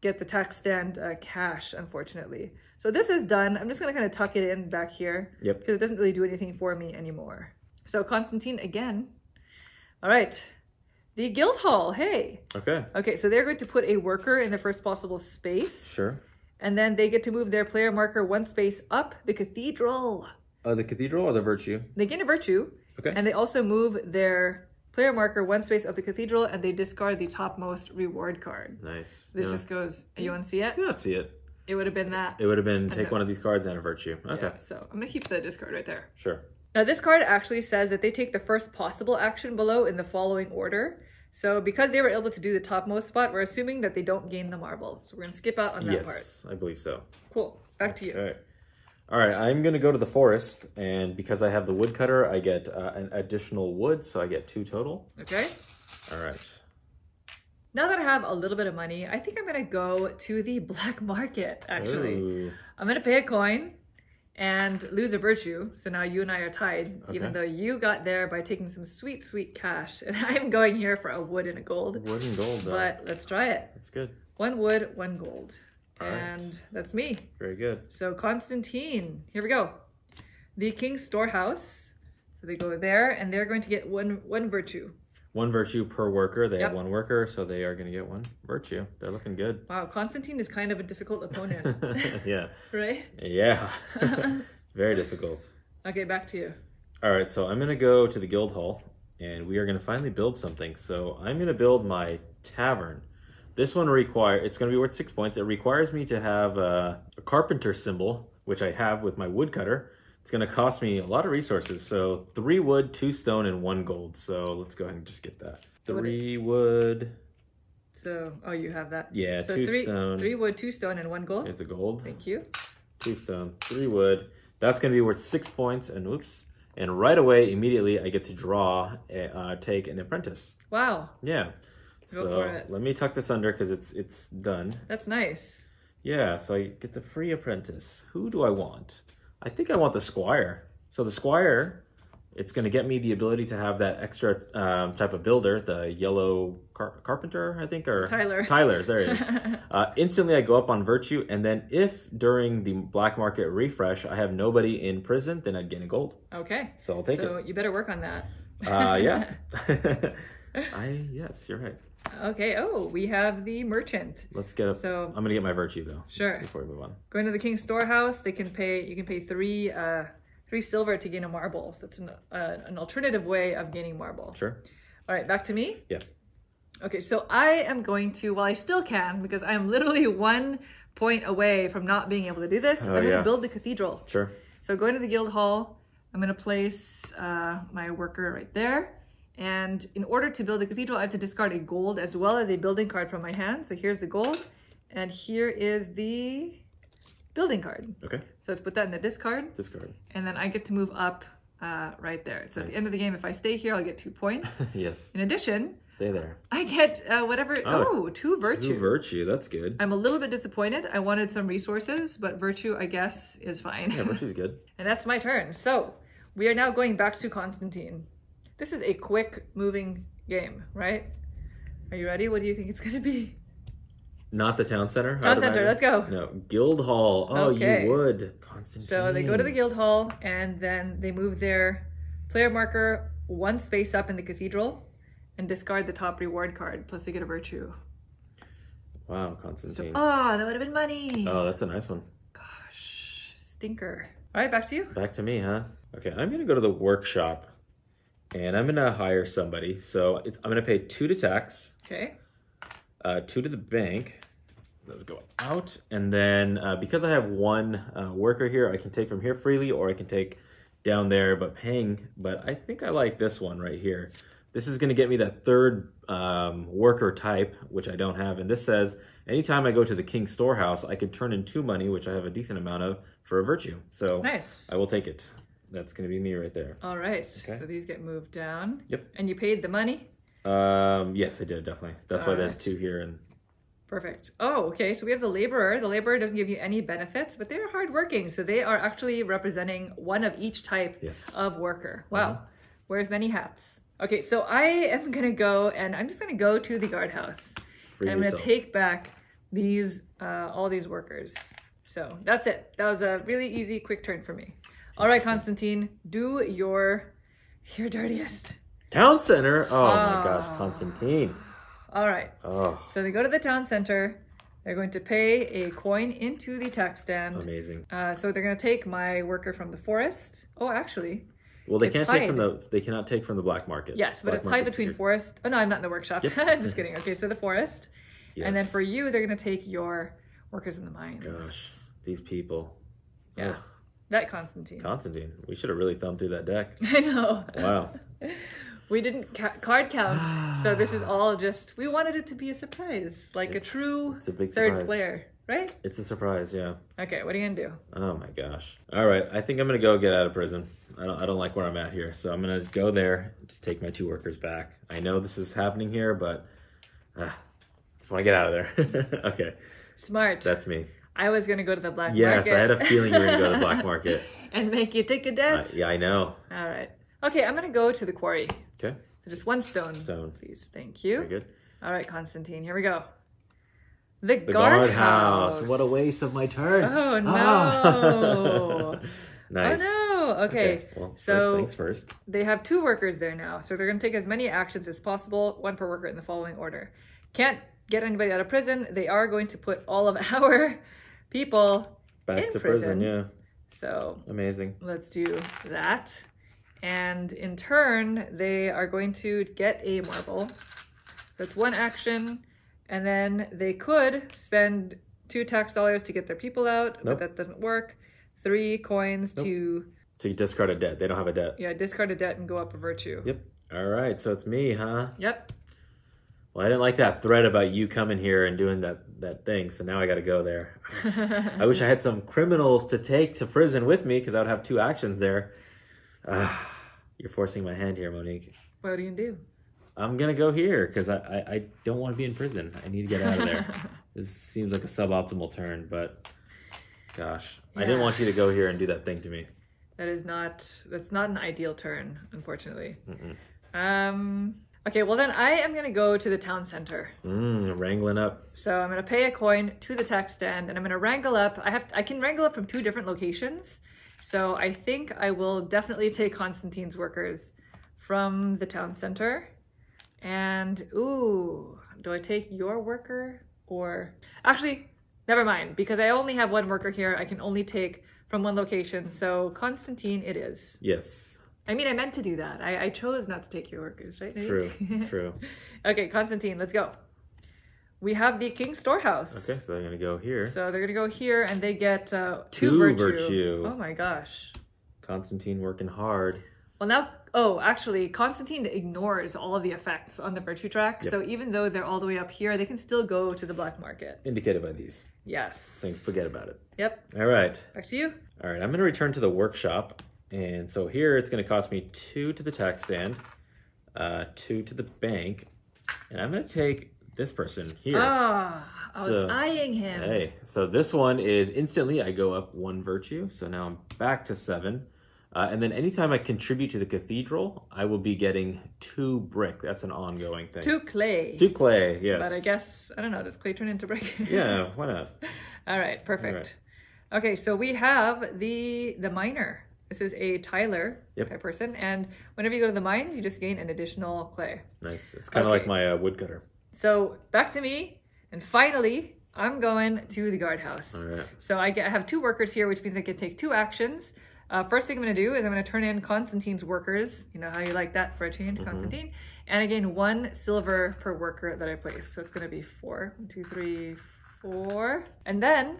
get the tax stand cash, unfortunately. So this is done. I'm just going to kind of tuck it in back here. Yep. Because it doesn't really do anything for me anymore. So Constantine again. All right. The guild hall. Hey. Okay. Okay. So they're going to put a worker in the first possible space. Sure. And then they get to move their player marker 1 space up the cathedral. The cathedral or the virtue? They gain a virtue. Okay. And they also move their player marker 1 space up the cathedral, and they discard the topmost reward card. Nice. This just goes, you want to see it? You don't see it. It would have been that. It would have been take one of these cards and a virtue. Okay. Yeah, so I'm going to keep the discard right there. Sure. Now this card actually says that they take the first possible action below in the following order. So because they were able to do the topmost spot, we're assuming that they don't gain the marble. So we're going to skip out on that part. Yes, I believe so. Cool. Back to you. All right. All right. I'm going to go to the forest. And because I have the woodcutter, I get an additional wood. So I get 2 total. Okay. All right. Now that I have a little bit of money, I think I'm going to go to the black market, actually. Ooh. I'm going to pay a coin and lose a virtue. So now you and I are tied, even though you got there by taking some sweet, sweet cash. And I'm going here for a wood and a gold. Wood and gold, though. But let's try it. That's good. 1 wood, 1 gold. All right. That's me. Very good. So Constantine, here we go. The King's Storehouse. So they go there and they're going to get one virtue. 1 virtue per worker. They have 1 worker, so they are going to get 1 virtue. They're looking good. Wow, Constantine is kind of a difficult opponent. Yeah. Right? Yeah. Very difficult. Okay, back to you. All right, so I'm going to go to the guild hall, and we are going to finally build something. So I'm going to build my tavern. This one requires, it's going to be worth 6 points. It requires me to have a carpenter symbol, which I have with my woodcutter. It's going to cost me a lot of resources. So 3 wood, 2 stone, and 1 gold. So let's go ahead and just get that. So 3 wood. So, oh, you have that. Yeah, so 2 stone. 3 wood, 2 stone, and 1 gold. Here's the gold. Thank you. 2 stone, 3 wood. That's going to be worth 6 points. And oops. And right away, immediately, I get to draw, take an apprentice. Wow. Yeah. Go for it. Let me tuck this under because it's done. That's nice. Yeah, so I get the free apprentice. Who do I want? I think I want the squire. So the squire, it's going to get me the ability to have that extra type of builder, the yellow carpenter, I think, or Tyler. Tyler, there it is. Instantly, I go up on virtue, and then if during the black market refresh I have nobody in prison, then I'd gain a gold. Okay. So I'll take it. So you better work on that. Yeah. Yes, you're right. Okay, oh, we have the merchant. Let's get up. So I'm gonna get my virtue though. Sure. Before we move on. Going to the King's Storehouse, they can pay. You can pay 3 silver to gain a marble. So that's an alternative way of gaining marble. Sure. All right, back to me. Yeah. Okay, so I am going to. Well, I still can because I am literally 1 point away from not being able to do this. I'm gonna build the cathedral. Sure. So going to the guild hall, I'm gonna place my worker right there. And in order to build a cathedral, I have to discard a gold as well as a building card from my hand. So here's the gold, and here is the building card. Okay. So let's put that in the discard. Discard. And then I get to move up right there. So nice. At the end of the game, if I stay here, I'll get 2 points. Yes. In addition, stay there. I get whatever. Oh, 2 virtue. 2 virtue. That's good. I'm a little bit disappointed. I wanted some resources, but virtue, I guess, is fine. Yeah, virtue's good. And that's my turn. So we are now going back to Constantine. This is a quick moving game, right? Are you ready? What do you think it's going to be? Not the town center? Town center, let's go. No, guild hall. Oh, okay. You would. Constantine. So they go to the guild hall and then they move their player marker 1 space up in the cathedral and discard the top reward card. Plus they get a virtue. Wow, Constantine. So, oh, that would have been money. Oh, that's a nice one. Gosh, stinker. All right, back to you. Back to me, huh? Okay, I'm going to go to the workshop. And I'm going to hire somebody. So I'm going to pay 2 to tax. Okay. 2 to the bank. Let's go out. And then because I have 1 worker here, I can take from here freely or I can take down there but paying. But I think I like this one right here. This is going to get me that 3rd worker type, which I don't have. And this says, anytime I go to the King's Storehouse, I can turn in 2 money, which I have a decent amount of, for a virtue. So nice. I will take it. That's going to be me right there. All right. Okay. So these get moved down. Yep. And you paid the money? Yes, I did. Definitely. That's why there's 2 here and Perfect. Oh, okay. So we have the laborer. The laborer doesn't give you any benefits, but they're hardworking. So they are actually representing one of each type of worker. Wow. Wears many hats. Okay, so I am going to go and I'm just going to go to the guardhouse. I'm going to take back these all these workers. So that's it. That was a really easy, quick turn for me. All right, Constantine, do your dirtiest. Town center? Oh my gosh, Constantine. All right. Oh. So they go to the town center. They're going to pay a coin into the tax stand. Amazing. So they're going to take my worker from the forest. Oh, actually. Well, they can't take from the. They cannot take from the black market. Yes, but it's tied between forest. Oh no, I'm not in the workshop. Yep. Just kidding. Okay, so the forest, and then for you, they're going to take your workers in the mines. Gosh, these people. Yeah. Ugh. That Constantine. Constantine. We should have really thumbed through that deck. I know. Wow. We didn't card count, so this is all just, we wanted it to be a surprise, like it's a big third surprise. Player, right? It's a surprise, yeah. Okay, what are you going to do? Oh my gosh. All right, I think I'm going to go get out of prison. I don't like where I'm at here, so I'm going to go there, just take my two workers back. I know this is happening here, but just want to get out of there. Okay. Smart. That's me. I was going to go to the black market. Yes, I had a feeling you were going to go to the black market. And make you take a debt. Yeah, I know. All right. Okay, I'm going to go to the quarry. Okay. So just one stone. Stone. Please. Thank you. Very good. All right, Constantine. Here we go. The guardhouse. What a waste of my turn. Oh, no. Nice. Oh, no. Okay. Well, so first things first. They have two workers there now. So they're going to take as many actions as possible, one per worker in the following order. Can't get anybody out of prison. They are going to put all of our people back to prison. Yeah. So amazing. Let's do that. And in turn, they are going to get a marble. That's one action. And then they could spend 2 tax dollars to get their people out, but that doesn't work. 3 coins to discard a debt. They don't have a debt. Yeah, discard a debt and go up a virtue. Yep. All right. So it's me, huh? Yep. Well, I didn't like that thread about you coming here and doing that thing, so now I got to go there. I wish I had some criminals to take to prison with me because I would have 2 actions there. You're forcing my hand here, Monique. What are you going to do? I'm going to go here because I don't want to be in prison. I need to get out of there. This seems like a suboptimal turn, but gosh. Yeah. I didn't want you to go here and do that thing to me. That's not an ideal turn, unfortunately. Okay, well then I am going to go to the town center. Wrangling up. So I'm going to pay a coin to the tax stand and I'm going to wrangle up. I can wrangle up from 2 different locations. So I think I will definitely take Constantine's workers from the town center. And, ooh, do I take your worker or... Actually, never mind, because I only have 1 worker here. I can only take from 1 location. So Constantine it is. Yes. I mean, I meant to do that. I chose not to take your workers, right? True, true. Okay, Constantine, let's go. We have the King's Storehouse. Okay, so they're going to go here. So they're going to go here, and they get 2 virtue. Oh, my gosh. Constantine working hard. Well, now... Oh, actually, Constantine ignores all of the effects on the virtue track. Yep. So even though they're all the way up here, they can still go to the black market. Indicated by these. Yes. Forget about it. Yep. All right. Back to you. All right, I'm going to return to the workshop. And so here, it's going to cost me 2 to the tax stand, 2 to the bank. And I'm going to take... this person here. Ah, I was eyeing him. Hey, so this one is instantly I go up 1 virtue. So now I'm back to 7. And then anytime I contribute to the cathedral, I will be getting 2 brick. That's an ongoing thing. 2 clay. 2 clay, yes. But I guess, I don't know, does clay turn into brick? Yeah, why not? All right, perfect. All right. Okay, so we have the miner. This is a Tyler type person. And whenever you go to the mines, you just gain an additional clay. Nice. It's kind of like my woodcutter. So back to me, and finally, I'm going to the guardhouse. All right. So I have 2 workers here, which means I can take 2 actions. First thing I'm going to do is I'm going to turn in Constantine's workers. You know how you like that for a change, Constantine. And I gain 1 silver per worker that I place. So it's going to be 4. 1, 2, 3, 4. And then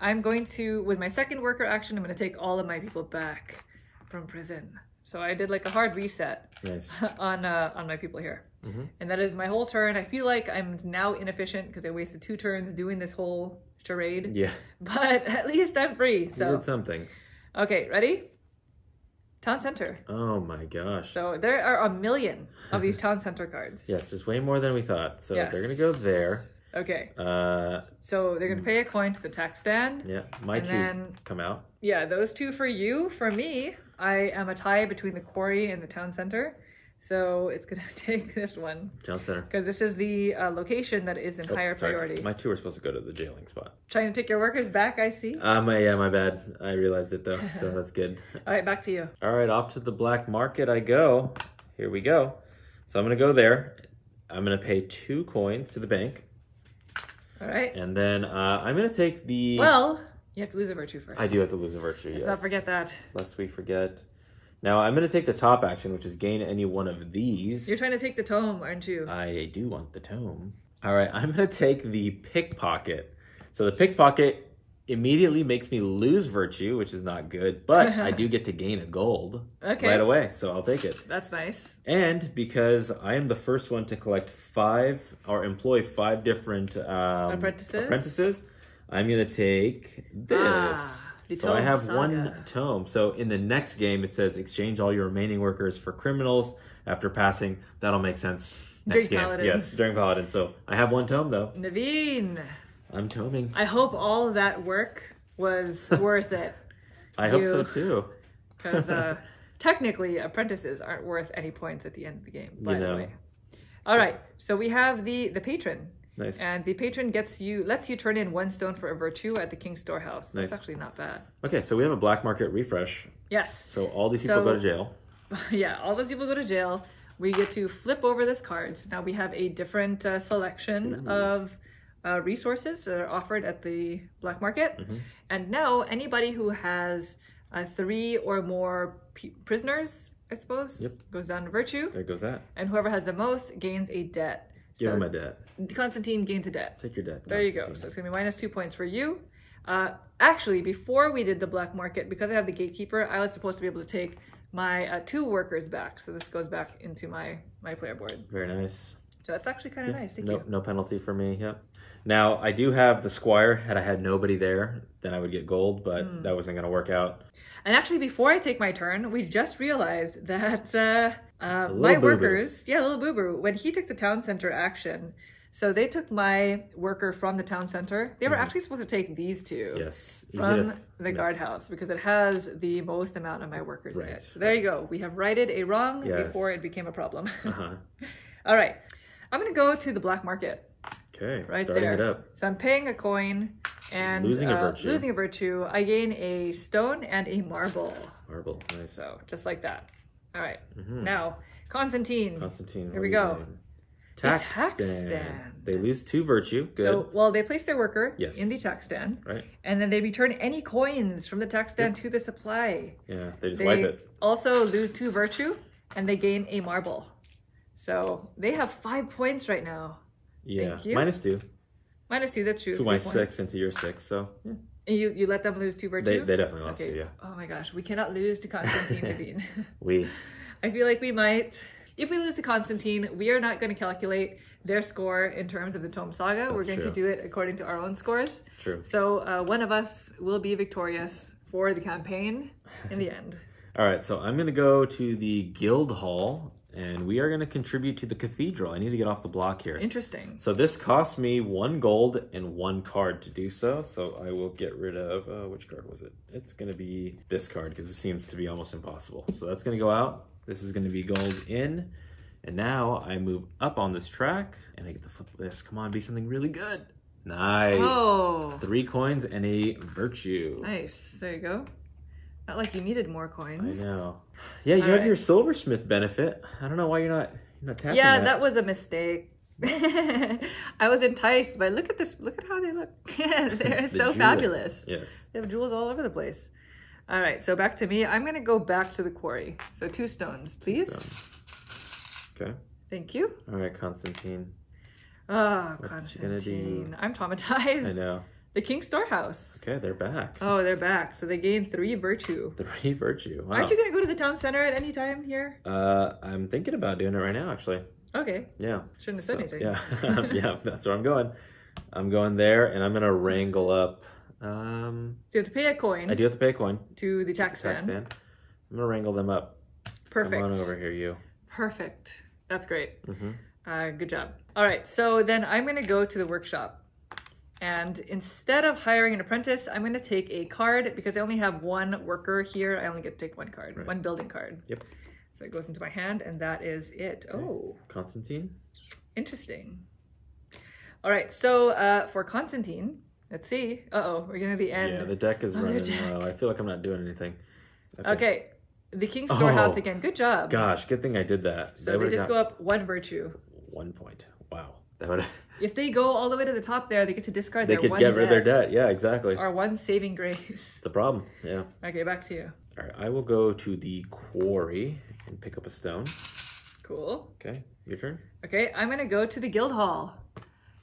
I'm going to, with my second worker action, I'm going to take all of my people back from prison. So I did like a hard reset on my people here. And that is my whole turn. I feel like I'm now inefficient because I wasted 2 turns doing this whole charade. Yeah. But at least I'm free. So you did something. Okay, ready? Town center. Oh my gosh. So there are 1 million of these town center cards. Yes, there's way more than we thought. So they're going to go there. Okay. So they're going to pay a coin to the tech stand. Yeah, my two then, come out. Yeah, those two for you. For me, I am a tie between the quarry and the town center. So it's going to take this one. Town center. Because this is the location that is in higher priority. My two are supposed to go to the jailing spot. Trying to take your workers back, I see. Yeah, my bad. I realized it though, so that's good. All right, back to you. All right, off to the black market I go. Here we go. So I'm going to go there. I'm going to pay 2 coins to the bank. All right. And then I'm going to take the... Well, you have to lose a virtue first. I do have to lose a virtue, yes. Let's not forget that. Lest we forget. Now, I'm going to take the top action, which is gain any one of these. You're trying to take the tome, aren't you? I do want the tome. All right, I'm going to take the pickpocket. So the pickpocket immediately makes me lose virtue, which is not good, but I do get to gain a gold right away, so I'll take it. That's nice. And because I am the first one to collect 5 different apprentices, I'm going to take this. So I have one tome. So in the next game, it says exchange all your remaining workers for criminals after passing. That'll make sense next game. Paladins. Yes, during Paladins. So I have one tome, though. Naveen. I'm toming. I hope all that work was worth it. I hope so, too. Because technically, apprentices aren't worth any points at the end of the game, by the way. All right. So we have the patron. Nice. And the patron lets you turn in 1 stone for a virtue at the King's Storehouse. Nice. That's actually not bad. Okay, so we have a black market refresh. Yes. So all these people go to jail. Yeah, all those people go to jail. We get to flip over this cards. Now we have a different selection of resources that are offered at the black market. And now anybody who has 3 or more prisoners, I suppose, goes down to virtue. There goes that. And whoever has the most gains a debt. Give him a debt. Constantine gains a debt. Take your debt. There you go. So it's going to be minus 2 points for you. Actually, before we did the black market, because I have the gatekeeper, I was supposed to be able to take my 2 workers back. So this goes back into my player board. Very nice. So that's actually kind of nice. Thank you. No penalty for me. Yep. Now, I do have the squire. Had I had nobody there, then I would get gold, but that wasn't going to work out. And actually, before I take my turn, we just realized that... my workers, little boo-boo, when he took the town center action, so they took my worker from the town center. They were actually supposed to take these two from the guardhouse because it has the most amount of my workers in it. So there you go. We have righted a wrong before it became a problem. All right. I'm going to go to the black market. Okay. Right there. Starting it up. So I'm paying a coin and losing a virtue. I gain a stone and a marble. Marble. Nice. So just like that. All right, now, Constantine, here we go. Tax stand. They lose 2 virtue, good. So, well, they place their worker in the tax stand, and then they return any coins from the tax stand to the supply. Yeah, they wipe it. Also lose 2 virtue, and they gain a marble. So they have 5 points right now. Yeah, thank you. Minus 2. Minus 2, that's true. To my 6 into your 6, so yeah. You let them lose 2 virtue? They definitely lost 2, yeah. Oh my gosh, we cannot lose to Constantine, Naveen. I feel like we might. If we lose to Constantine, we are not going to calculate their score in terms of the Tome Saga. That's We're going to do it according to our own scores. True. So one of us will be victorious for the campaign in the end. All right, so I'm going to go to the Guild Hall, and we are going to contribute to the cathedral. I need to get off the block here. Interesting. So this cost me 1 gold and 1 card to do so. So I will get rid of, which card was it? It's going to be this card because it seems to be almost impossible. So that's going to go out. This is going to be gold in. And now I move up on this track and I get to flip this. Come on, be something really good. Nice. Oh. 3 coins and a virtue. Nice. There you go. Not like you needed more coins. I know. Yeah, you have your silversmith benefit. I don't know why you're not tapping that. Yeah, that was a mistake. I was enticed by look at this. Look at how they look. They're so fabulous. Yes. They have jewels all over the place. All right, so back to me. I'm going to go back to the quarry. So 2 stones, please. 2 stones. Okay. Thank you. All right, Constantine. Oh, Constantine. I'm traumatized. I know. The King's Storehouse. Okay, they're back. Oh, they're back. So they gain 3 virtue. 3 virtue. Wow. Aren't you going to go to the town center at any time here? I'm thinking about doing it right now, actually. Okay. Yeah. Shouldn't have said anything. Yeah, yeah, that's where I'm going. I'm going there, and I'm going to wrangle up. Do you have to pay a coin? I do have to pay a coin. To the tax stand. I'm going to wrangle them up. Perfect. Come on over here, you. Perfect. That's great. Good job. All right, so then I'm going to go to the workshop. And instead of hiring an apprentice, I'm going to take a card because I only have one worker here. I only get to take one card, right. One building card. Yep. So it goes into my hand, and that is it. Okay. Oh. Constantine. Interesting. All right, so for Constantine, let's see. Uh-oh, we're getting to the end. Yeah, the deck is running low. I feel like I'm not doing anything. Okay. Okay. The King's Storehouse again. Good job. Gosh, good thing I did that. So they just go up one virtue. 1 point. Wow. That would. If they go all the way to the top there, they get to discard their one debt. They could get rid of their debt. Yeah, exactly. Or one saving grace. It's a problem. Yeah. Okay, back to you. All right, I will go to the quarry and pick up a stone. Cool. Okay, your turn. Okay, I'm going to go to the guild hall,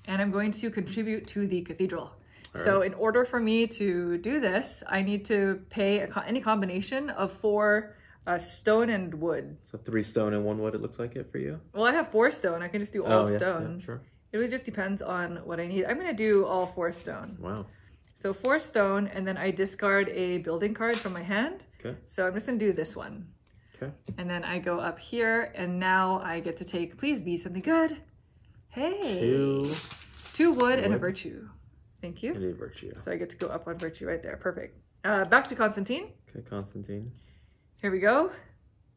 and I'm going to contribute to the cathedral. All so right. In order for me to do this, I need to pay any combination of 4 stone and wood. So 3 stone and 1 wood, it looks like it for you? Well, I have 4 stone. I can just do all stone. Yeah, sure. It really just depends on what I need. I'm going to do all 4 stone. Wow. So 4 stone, and then I discard a building card from my hand. Okay. So I'm just going to do this one. Okay. And then I go up here, and now I get to take, please be something good. Hey. 2 wood and a virtue. Thank you. And a virtue. So I get to go up on virtue right there. Perfect. Back to Constantine. Okay, Constantine. Here we go.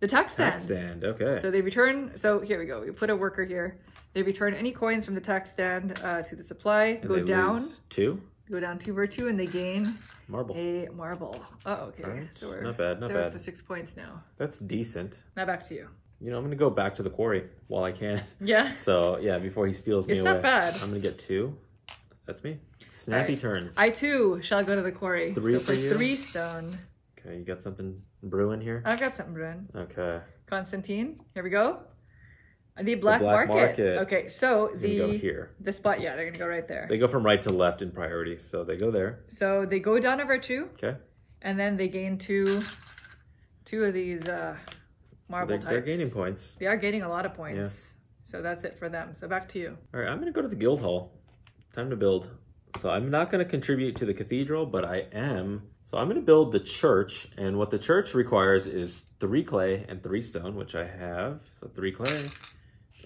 The tax stand. Tax stand, okay. So they return, so here we go. We put a worker here. They return any coins from the tax stand to the supply. And go down. 2. Go down 2 virtue, and they gain a marble. Oh, okay. Right. So we're not bad, not bad. Up to 6 points now. That's decent. Now back to you. You know, I'm going to go back to the quarry while I can. Yeah. So, yeah, before he steals me away. It's not bad. I'm going to get 2. That's me. Snappy turns. I, too, shall go to the quarry. 3 so for you? 3 stone. Okay, you got something brewing here? I've got something brewing. Okay. Constantine, here we go. The black market. Okay, so go here. The spot, yeah, they're going to go right there. They go from right to left in priority, so they go there. So they go down a virtue. Okay. And then they gain two of these marble types. They're gaining points. They are gaining a lot of points. Yeah. So that's it for them. So back to you. All right, I'm going to go to the guild hall. Time to build. So I'm not going to contribute to the cathedral, but I am. So I'm going to build the church, and what the church requires is 3 clay and 3 stone, which I have. So 3 clay.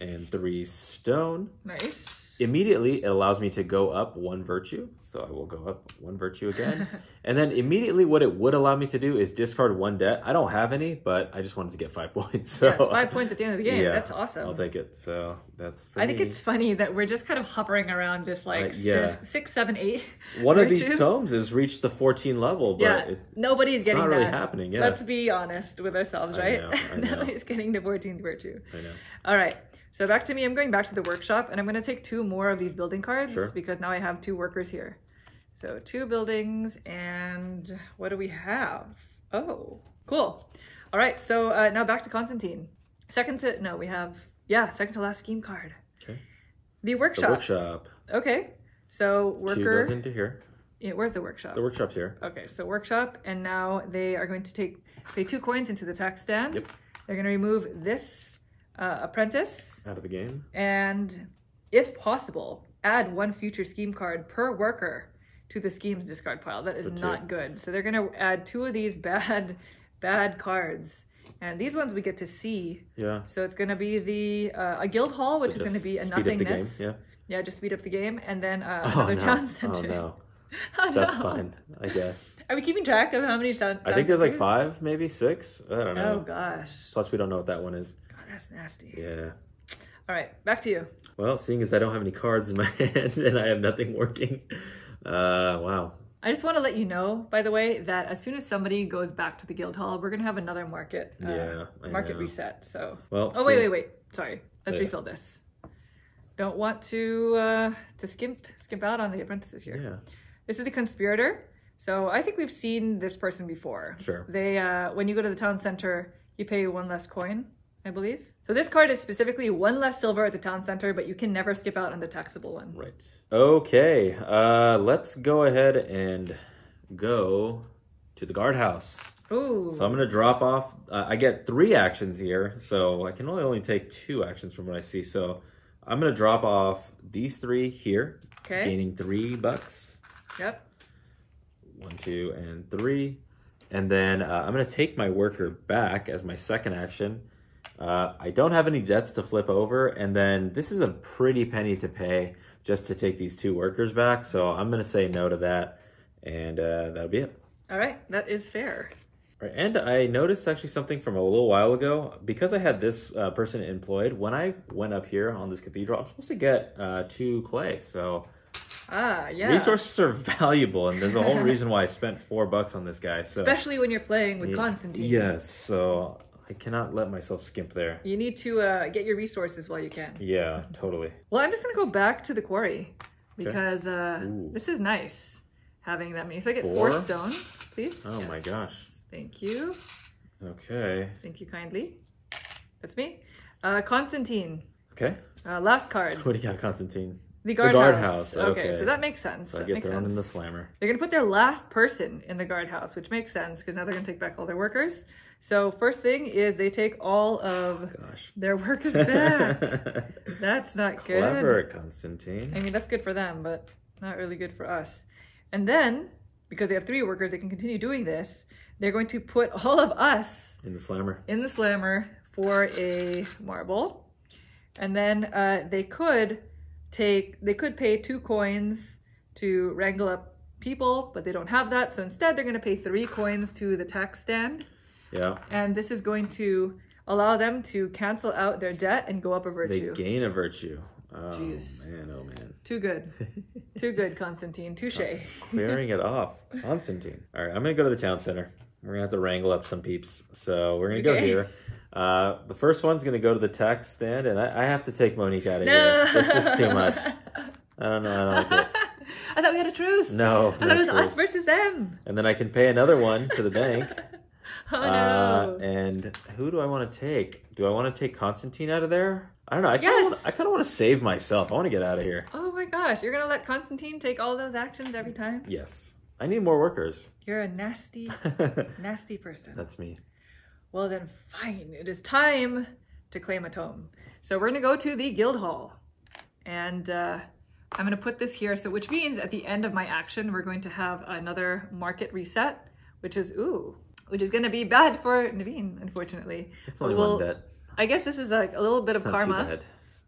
And 3 stone. Nice. Immediately, it allows me to go up 1 virtue. So I will go up 1 virtue again. And then immediately what it would allow me to do is discard 1 debt. I don't have any, but I just wanted to get 5 points. So. Yeah, it's 5 points at the end of the game. Yeah, that's awesome. I'll take it. So that's for me. I think it's funny that we're just kind of hovering around this like 6, 7, 8. One virtues. Of these tomes has reached the 14 level, but nobody's getting not really happening. Yeah. Let's be honest with ourselves, right? I know. Nobody's getting to 14th virtue. I know. All right. So back to me, I'm going back to the workshop, and I'm going to take 2 more of these building cards because now I have 2 workers here. So 2 buildings, and what do we have? Oh, cool. All right, so now back to Constantine. Second to last scheme card. Okay. The workshop. The workshop. Okay, so worker. 2 goes into here. Yeah, where's the workshop? The workshop's here. Okay, so workshop, and now they are going to pay 2 coins into the tax stand. Yep. They're going to remove this. Apprentice out of the game, and if possible add 1 future scheme card per worker to the scheme's discard pile. That is not good, so they're gonna add 2 of these bad cards, and these ones we get to see. Yeah, so it's gonna be the a guild hall, which is gonna be a nothingness. Speed up the game. Yeah, just speed up the game, and then another town center. Oh, that's fine, I guess. Are we keeping track of how many times? I think there's like 5, maybe 6. I don't know. Oh, gosh. Plus, we don't know what that one is. God, that's nasty. Yeah. All right, back to you. Well, seeing as I don't have any cards in my hand and I have nothing working, wow. I just want to let you know, by the way, that as soon as somebody goes back to the guild hall, we're going to have another market reset. So. Well, oh, wait. Sorry. Let's refill this. Don't want to skimp out on the apprentices here. Yeah. This is the conspirator. So I think we've seen this person before. Sure. They, when you go to the town center, you pay 1 less coin, I believe. So this card is specifically 1 less silver at the town center, but you can never skip out on the taxable one. Right. Okay. Let's go ahead and go to the guardhouse. Ooh. So I'm going to drop off. I get 3 actions here, so I can only take 2 actions from what I see. So I'm going to drop off these 3 here, gaining $3. Yep. 1, 2, and 3. And then I'm going to take my worker back as my second action. I don't have any debts to flip over, and then this is a pretty penny to pay just to take these two workers back, so I'm going to say no to that, and that'll be it. All right, that is fair. All right, and I noticed actually something from a little while ago. Because I had this person employed, when I went up here on this cathedral, I'm supposed to get 2 clay, so yeah. Resources are valuable, and there's a whole reason why I spent $4 on this guy. So especially when you're playing with Constantine. Yes, so I cannot let myself skimp there. You need to get your resources while you can. Yeah, totally. Well, I'm just going to go back to the quarry, because this is nice, having that many. So I get 4 stone, please. Oh, yes. My gosh. Thank you. Okay. Thank you kindly. That's me. Constantine. Okay. Last card. What do you got, Constantine? The guardhouse. Okay, so that makes sense. So I get thrown in the slammer. They're going to put their last person in the guardhouse, which makes sense, because now they're going to take back all their workers. So first thing is they take all of their workers back. That's not good. Clever, Constantine. I mean, that's good for them, but not really good for us. And then, because they have 3 workers, they can continue doing this. They're going to put all of us in the slammer. In the slammer for a marble. And then they could pay 2 coins to wrangle up people, but they don't have that, so instead they're going to pay 3 coins to the tax stand. Yeah. And this is going to allow them to cancel out their debt and go up a virtue. They gain a virtue. Oh, jeez. Man, oh man. Too good. Too good, Constantine. Touche. Clearing it off. Constantine. All right, I'm going to go to the town center. We're going to have to wrangle up some peeps. So we're going to go here. The first one's going to go to the tax stand, and I have to take Monique out of here. This is too much. I don't know. I don't like it. I thought we had a truce. No. I thought it was us versus them. And then I can pay another one to the bank. Oh, no. And who do I want to take? Do I want to take Constantine out of there? I don't know. I kind of want to save myself. I want to get out of here. Oh my gosh. You're going to let Constantine take all those actions every time? Yes. I need more workers. You're a nasty, nasty person. That's me. Well then, fine. It is time to claim a tome. So we're going to go to the guild hall. And I'm going to put this here. So which means at the end of my action, we're going to have another market reset, which is, which is going to be bad for Naveen, unfortunately. It's only one debt. I guess this is a little bit of karma,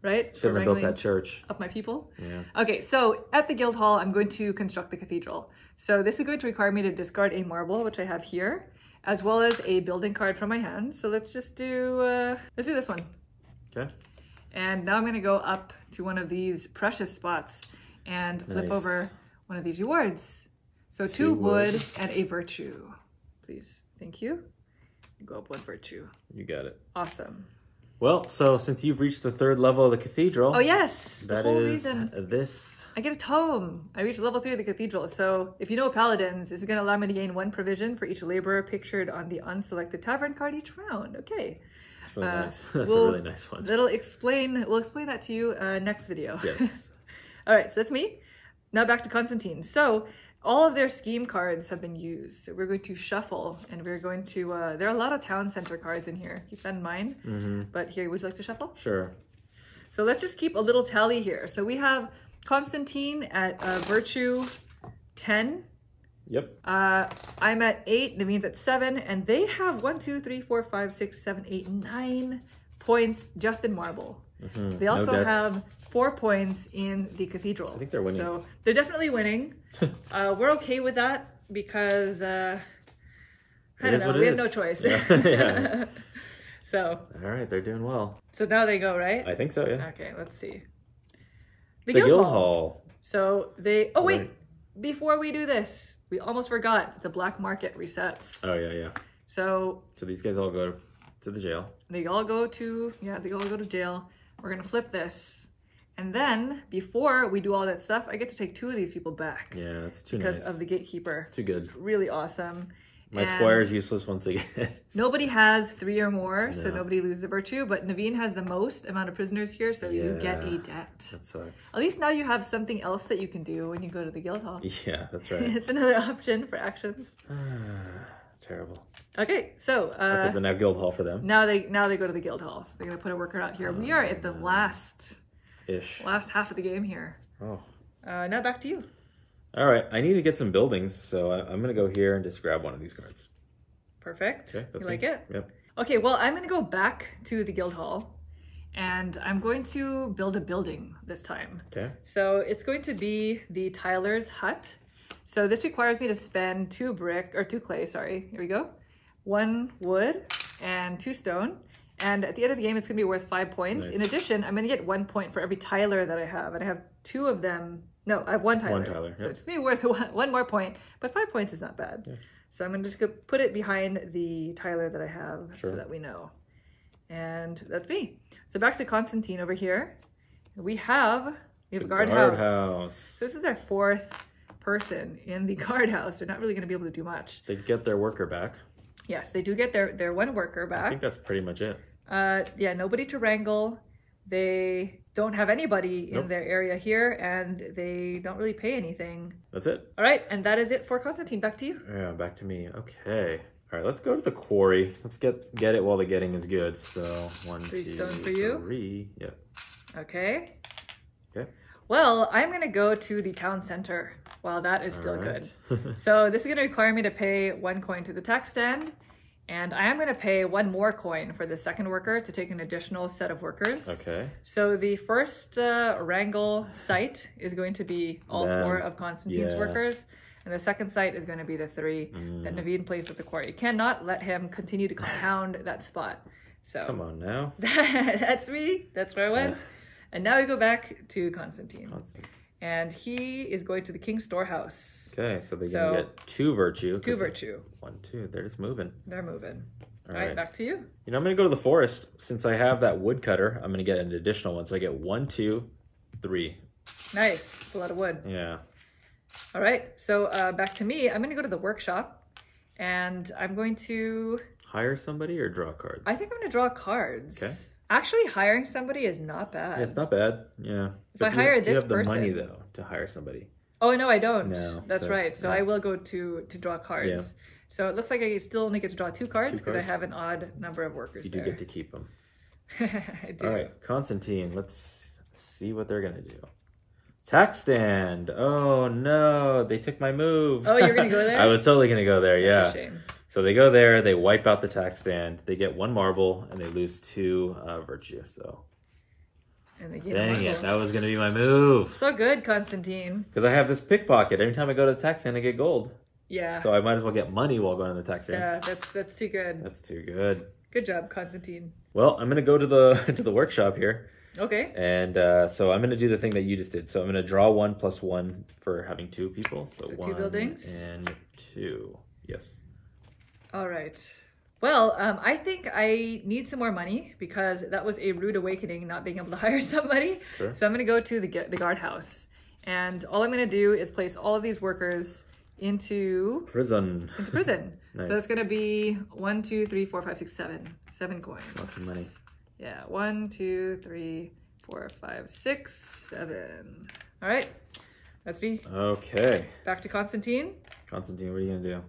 right? Should have built that church. Up my people. Yeah. Okay, so at the guild hall, I'm going to construct the cathedral. So this is going to require me to discard a marble, which I have here, as well as a building card from my hand. So let's just do, let's do this one. Okay. And now I'm going to go up to one of these precious spots and flip over one of these rewards. So 2 wood and a virtue, please. Thank you. Go up 1 virtue. You got it. Awesome. Well, so since you've reached the 3rd level of the cathedral. Oh, yes. That is this. I get a tome. I reached level 3 of the cathedral. So if you know Paladins, this is going to allow me to gain 1 provision for each laborer pictured on the unselected tavern card each round. Okay. So nice. That's a really nice one. We'll explain that to you next video. Yes. All right. So that's me. Now back to Constantine. So all of their scheme cards have been used. So we're going to shuffle, and we're going to, there are a lot of town center cards in here. Keep that in mind. Mm-hmm. But here, would you like to shuffle? Sure. So let's just keep a little tally here. So we have Constantine at virtue 10. Yep. I'm at 8, Naveen's at 7, and they have 1, 2, 3, 4, 5, 6, 7, 8, 9 points just in marble. Mm-hmm. They also have 4 points in the cathedral. I think they're winning. So they're definitely winning. We're okay with that because, I don't know, we have no choice. Yeah. Yeah. So. All right, they're doing well. So now they go, right? I think so, yeah. Okay, let's see. The guild hall. So they, oh wait, before we do this, we almost forgot the black market resets. Oh yeah, yeah. So these guys all go to the jail. They all go to jail. We're going to flip this. And then, before we do all that stuff, I get to take 2 of these people back. Yeah, that's too nice. Because of the gatekeeper. It's too good. It's really awesome. My squire is useless once again. Nobody has 3 or more, so nobody loses the virtue. But Naveen has the most amount of prisoners here, so you get a debt. That sucks. At least now you have something else that you can do when you go to the guild hall. Yeah, that's right. It's another option for actions. Terrible. Okay, so there's a guild hall for them. Now they go to the guild hall. So they're gonna put a worker out here. We are at the last half of the game here. Oh. Now back to you. All right, I need to get some buildings, so I'm gonna go here and just grab 1 of these cards. Perfect. Okay, you like it? Yep. Okay, well, I'm going to go back to the guild hall and I'm going to build a building this time. Okay. So it's going to be the Tyler's Hut. So this requires me to spend 2 clay, sorry. Here we go. 1 wood and 2 stone. And at the end of the game, it's going to be worth 5 points. Nice. In addition, I'm going to get 1 point for every Tyler that I have. And I have 2 of them. No, I have 1 Tyler. 1 Tyler. So yep. It's going to be worth 1 more point, but 5 points is not bad. Yeah. So I'm going to just go put it behind the Tyler that I have, sure, so that we know. And that's me. So back to Constantine over here. We have a guardhouse. So this is our 4th person in the guardhouse. They're not really going to be able to do much. They get their worker back. Yes, they do get their 1 worker back. I think that's pretty much it. Yeah, nobody to wrangle. They don't have anybody in their area here, and they don't really pay anything. That's it. All right, and that is it for Constantine. Back to you. Yeah, back to me. Okay. All right, let's go to the quarry. Let's get it while the getting is good. So 1, 2, 3. Yeah. Okay. Okay. Well, I'm going to go to the town center while that is still good. So this is going to require me to pay 1 coin to the tax stand. And I am going to pay 1 more coin for the 2nd worker to take an additional set of workers. Okay. So the first wrangle site is going to be all 4 of Constantine's workers. And the 2nd site is going to be the 3 that Naveen placed at the quarry. You cannot let him continue to compound that spot. So come on now. That's me. That's where I went. And now we go back to Constantine. And he is going to the King's Storehouse. Okay, so they're going to get 2 virtue. 2 virtue. 1, 2. They're just moving. They're moving. All right, back to you. You know, I'm going to go to the forest. Since I have that woodcutter, I'm going to get an additional one. So I get 1, 2, 3. Nice. That's a lot of wood. Yeah. All right, so back to me. I'm going to go to the workshop. And I'm going to... hire somebody or draw cards? I think I'm going to draw cards. Okay. Actually, hiring somebody is not bad. Yeah, it's not bad. Yeah. If I hire this person, you have the money though to hire somebody. Oh no, I don't. No, that's right. So I will go to draw cards. Yeah. So it looks like I still only get to draw 2 cards because I have an odd number of workers. You do get to keep them. I do. All right, Constantine. Let's see what they're gonna do. Tax stand. Oh no, they took my move. Oh, you're gonna go there? I was totally gonna go there. Yeah. That's a shame. So they go there, they wipe out the tax stand, they get 1 marble, and they lose 2 virtue, so. And they get dang it, that was going to be my move. So good, Constantine. Because I have this pickpocket. Every time I go to the tax stand, I get gold. Yeah. So I might as well get money while going to the tax stand. Yeah, that's too good. That's too good. Good job, Constantine. Well, I'm going to go to the workshop here. Okay. And so I'm going to do the thing that you just did. So I'm going to draw 1 plus 1 for having 2 people. So 1 buildings. And 2. Yes. All right. Well, I think I need some more money because that was a rude awakening not being able to hire somebody. Sure. So I'm going to go to the guardhouse. And all I'm going to do is place all of these workers into... prison. Into prison. Nice. So it's going to be 1, 2, 3, 4, 5, 6, 7. 7 coins. Lots of money. Yeah. 1, 2, 3, 4, 5, 6, 7. All right. That's me. Okay. Back to Constantine. Constantine, what are you going to do?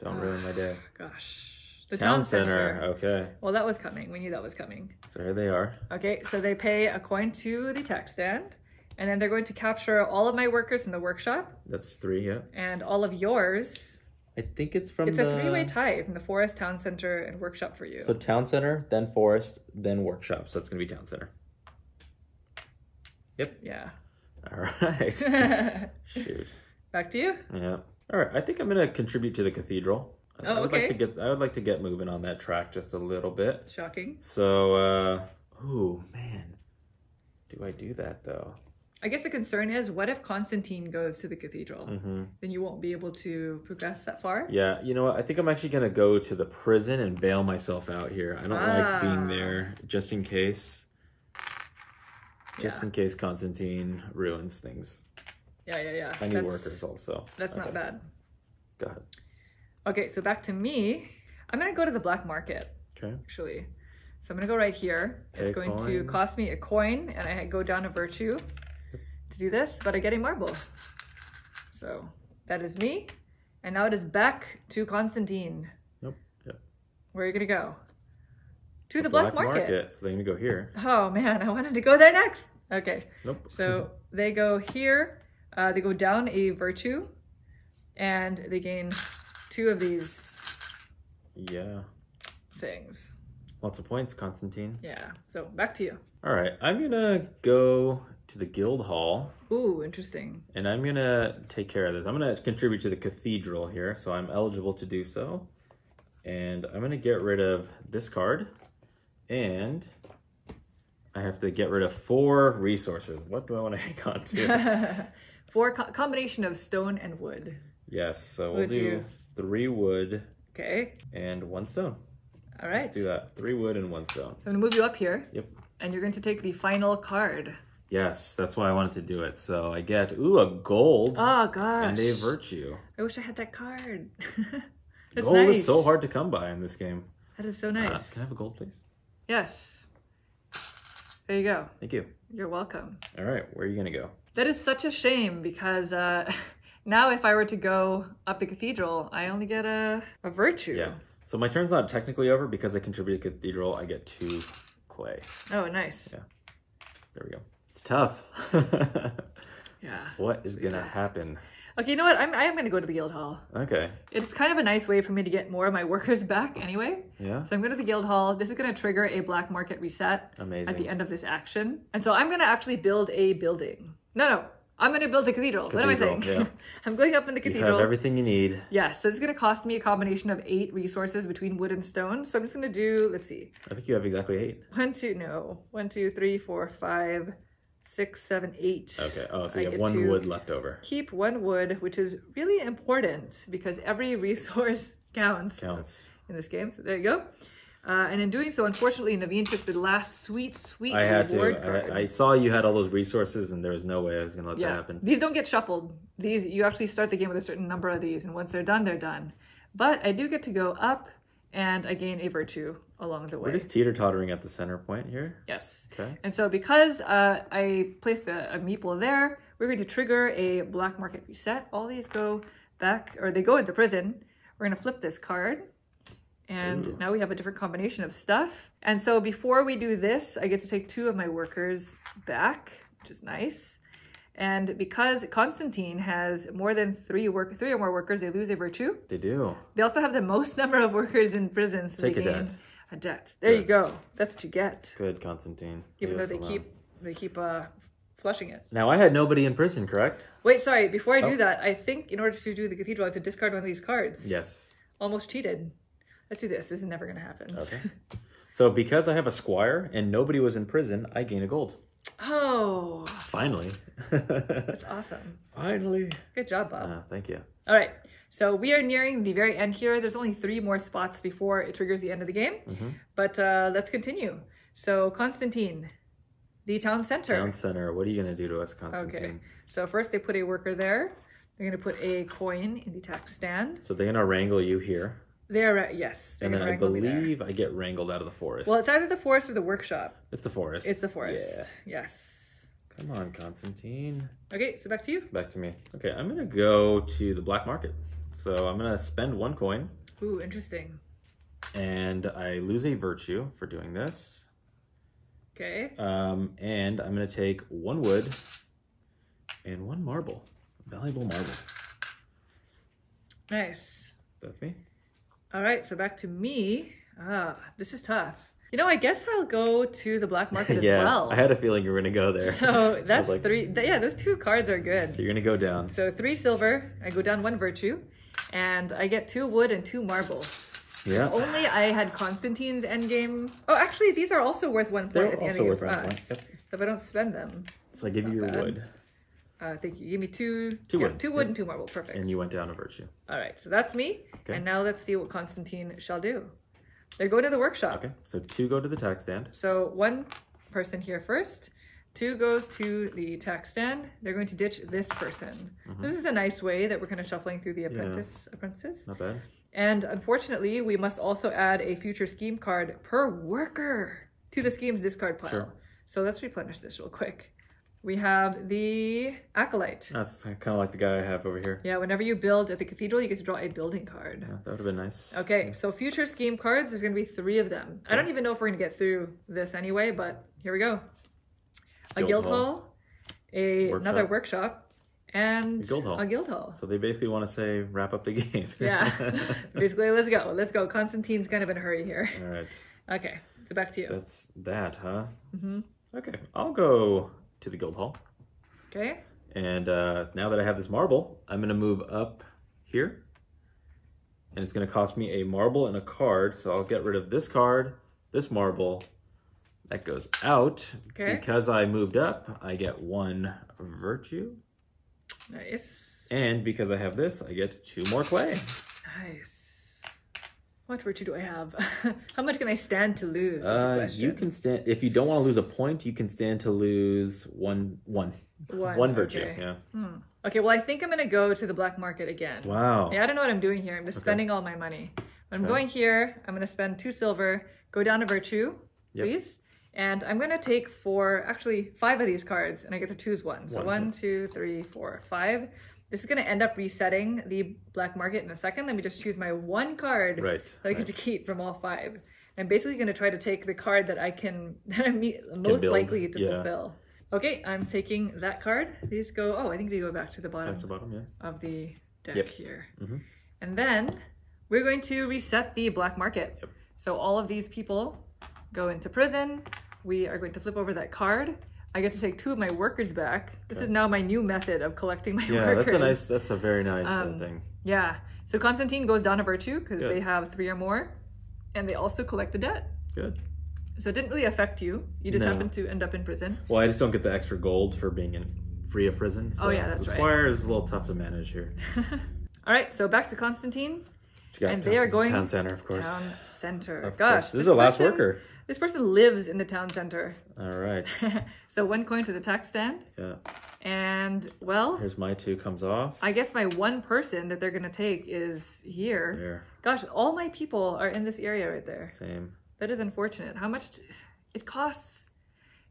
Don't ruin my day. Gosh. The town center. Okay. Well, that was coming. We knew that was coming. So here they are. Okay, so they pay 1 coin to the tax stand. And then they're going to capture all of my workers in the workshop. That's 3, yeah. And all of yours. I think it's from It's a 3-way tie from the forest, town center, and workshop for you. So town center, then forest, then workshop. So that's going to be town center. Yep. Yeah. All right. Shoot. Back to you. Yeah. All right, I think I'm gonna contribute to the cathedral. Oh, okay. I would like to get moving on that track just a little bit. Shocking. So, oh man, do I do that though? I guess the concern is, what if Constantine goes to the cathedral? Mm-hmm. Then you won't be able to progress that far. Yeah, you know what? I think I'm actually gonna go to the prison and bail myself out here. I don't like being there, just in case. Just in case Constantine ruins things. Yeah. I need workers also. That's not bad. Go ahead. Okay, so back to me. I'm going to go to the black market, actually. So I'm going to go right here. It's going to cost me 1 coin, and I go down to virtue to do this, but I get a marble. So that is me. And now it is back to Constantine. Yep. Where are you going to go? To the black market. So they're going to go here. Oh, man, I wanted to go there next. Okay. Nope. So they go here. They go down a virtue, and they gain 2 of these. Yeah. things. Lots of points, Constantine. Yeah. So back to you. All right. I'm going to go to the Guild Hall. Ooh, interesting. And I'm going to take care of this. I'm going to contribute to the cathedral here, so I'm eligible to do so. And I'm going to get rid of this card. And I have to get rid of 4 resources. What do I want to hang on to? 4 combination of stone and wood. Yes. So we'll do 3 wood. Okay. And 1 stone. All right. Let's do that. 3 wood and 1 stone. I'm going to move you up here. Yep. And you're going to take the final card. Yes, that's why I wanted to do it. So I get, ooh, a gold. Oh, gosh. And a virtue. I wish I had that card. That's gold nice. Is so hard to come by in this game. That is so nice. Can I have a gold, please? Yes. There you go. Thank you. You're welcome. All right. Where are you going to go? That is such a shame because now if I were to go up the cathedral, I only get a virtue. Yeah. So my turn's not technically over because I contribute to cathedral. I get 2 clay. Oh, nice. Yeah. There we go. It's tough. Yeah. What is going to happen? Okay, you know what? I'm going to go to the Guild Hall. Okay. It's kind of a nice way for me to get more of my workers back anyway. Yeah. So I'm going to the Guild Hall. This is going to trigger a black market reset. Amazing. At the end of this action. And so I'm going to actually build a building. No. I'm going to build a cathedral. What am I saying? Yeah. I'm going up in the cathedral. You have everything you need. Yeah. So it's going to cost me a combination of 8 resources between wood and stone. So I'm just going to do, let's see. I think you have exactly 8. 1, 2, 3, 4, 5, 6, 7, 8. Okay. Oh, so you have 1 wood left over. Keep 1 wood, which is really important because every resource counts in this game. So there you go. And in doing so, unfortunately, Naveen took the last sweet I had reward card. I saw you had all those resources, and there was no way I was going to let that happen. These don't get shuffled. These, you actually start the game with a certain number of these, and once they're done, they're done. But I do get to go up, and I gain a virtue along the way. We're just teeter-tottering at the center point here. Yes. Okay. And so because I placed a meeple there, we're going to trigger a black market reset. All these go back, or they go into prison. We're going to flip this card. And ooh, now we have a different combination of stuff. And so before we do this, I get to take 2 of my workers back, which is nice. And because Constantine has more than 3 or more workers, they lose a virtue. They do. They also have the most number of workers in prison. So take a debt. A debt. There you go. That's what you get. Good, Constantine. Even though they keep flushing it. Now I had nobody in prison, correct? Wait, sorry. Before I do that, I think in order to do the cathedral, I have to discard 1 of these cards. Yes. Almost cheated. Let's do this. This is never going to happen. Okay. So because I have a squire and nobody was in prison, I gain a gold. Oh. Finally. That's awesome. Finally. Good job, Bob. Thank you. All right. So we are nearing the very end here. There's only 3 more spots before it triggers the end of the game. Mm-hmm. But let's continue. So Constantine, the town center. Town center. What are you going to do to us, Constantine? Okay. So first they put a worker there. They're going to put a coin in the tax stand. So they're going to wrangle you here. Yes. And then I believe I get wrangled out of the forest. Well, it's either the forest or the workshop. It's the forest. It's the forest. Yeah. Yes. Come on, Constantine. Okay, so back to you. Back to me. Okay, I'm going to go to the black market. So I'm going to spend 1 coin. Ooh, interesting. And I lose a virtue for doing this. Okay. And I'm going to take 1 wood and 1 marble. Valuable marble. Nice. That's me. All right, so back to me. Ah, this is tough. You know, I guess I'll go to the black market as well. I had a feeling you were going to go there. So that's like 3. Yeah, those 2 cards are good. So you're going to go down. So 3 silver. I go down 1 virtue. And I get 2 wood and 2 marble. Yeah. So only I had Constantine's endgame. Oh, actually, these are also worth 1 point at the end of your us. Yep. So if I don't spend them. So I give you your wood. Thank you. You gave me 2 wood and 2 marble. Perfect. And you went down a virtue. All right. So that's me. Okay. And now let's see what Constantine shall do. They're going to the workshop. Okay. So 2 go to the tax stand. So 1 person here first. 2 goes to the tax stand. They're going to ditch this person. Mm-hmm. So this is a nice way that we're kind of shuffling through the apprentices. Not bad. And unfortunately, we must also add a future scheme card per worker to the scheme's discard pile. Sure. So let's replenish this real quick. We have the Acolyte. That's kind of like the guy I have over here. Yeah, whenever you build at the cathedral, you get to draw a building card. Yeah, that would have been nice. Okay, so future scheme cards, there's going to be 3 of them. Yeah. I don't even know if we're going to get through this anyway, but here we go. A guild hall, another workshop, and a guild hall. So they basically want to say, wrap up the game. Yeah, basically, let's go. Let's go. Constantine's kind of in a hurry here. All right. Okay, so back to you. That's that, huh? Mm-hmm. Okay, I'll go to the guild hall. Okay. And now that I have this marble, I'm going to move up here. And it's going to cost me a marble and a card. So I'll get rid of this card, this marble. That goes out. Okay. Because I moved up, I get one virtue. Nice. And because I have this, I get two more clay. Nice. What virtue do I have? How much can I stand to lose? You can stand, if you don't want to lose a point, you can stand to lose one virtue. Okay. Yeah. Hmm. Okay, well, I think I'm going to go to the black market again. Wow. Yeah, I don't know what I'm doing here. I'm just spending all my money. When I'm going here, I'm going to spend 2 silver, go down to virtue, please. And I'm going to take actually five of these cards, and I get to choose one. So 1, 2, 3, 4, 5. This is going to end up resetting the black market in a second. Let me just choose my one card that I get to keep from all 5. I'm basically going to try to take the card that I can, that I'm most likely to fulfill. Okay, I'm taking that card. These go, oh, I think they go back to the bottom, of the deck here. Mm-hmm. And then we're going to reset the black market. Yep. So all of these people go into prison. We are going to flip over that card. I get to take 2 of my workers back. This is now my new method of collecting my workers. Yeah, that's a very nice thing. Yeah, so Constantine goes down to virtue because they have 3 or more, and they also collect the debt. Good. So it didn't really affect you. You just happened to end up in prison. Well, I just don't get the extra gold for being free of prison. So that's right. The squire is a little tough to manage here. All right, so back to Constantine. And they are going town center, of course. Town center. Gosh, this is the last worker. This person lives in the town center. All right. So 1 coin to the tax stand. Yeah. And well, here's my 2 comes off. I guess my 1 person that they're gonna take is here. There. Gosh, all my people are in this area right there. Same. That is unfortunate. How much it costs.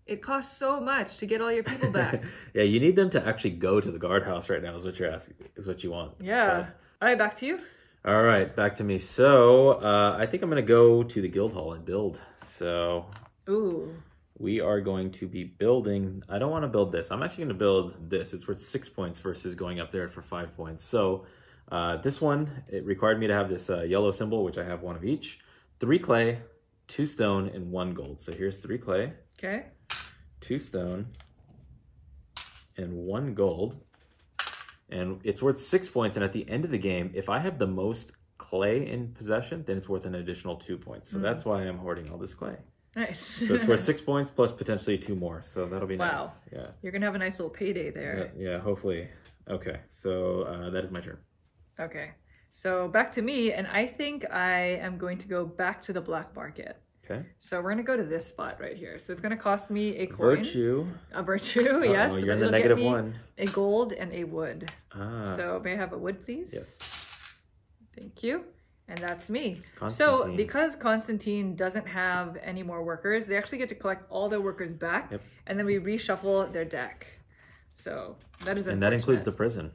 It costs so much to get all your people back. Yeah, you need them to actually go to the guardhouse right now. Is what you're asking. Is what you want. Yeah. All right, back to you. All right, back to me. So I think I'm going to go to the guild hall and build. So we are going to be building. I don't want to build this. I'm actually going to build this. It's worth 6 points versus going up there for 5 points. So this one, it required me to have this yellow symbol, which I have 1 of each. 3 clay, 2 stone, and 1 gold. So here's 3 clay. Okay. 2 stone and 1 gold. And it's worth 6 points, and at the end of the game, if I have the most clay in possession, then it's worth an additional 2 points. So that's why I'm hoarding all this clay. Nice. So it's worth 6 points plus potentially 2 more, so that'll be nice. Wow. Yeah. You're going to have a nice little payday there. Yeah, yeah, hopefully. Okay, so that is my turn. Okay, so back to me, and I think I am going to go back to the black market. Okay. So we're going to go to this spot right here. So it's going to cost me a coin. Virtue. A virtue, yes. You're in the -1. A gold and a wood. Ah. So may I have a wood, please? Yes. Thank you. And that's me. So because Constantine doesn't have any more workers, they actually get to collect all their workers back. Yep. And then we reshuffle their deck. So that is unfortunate. And that includes the prison.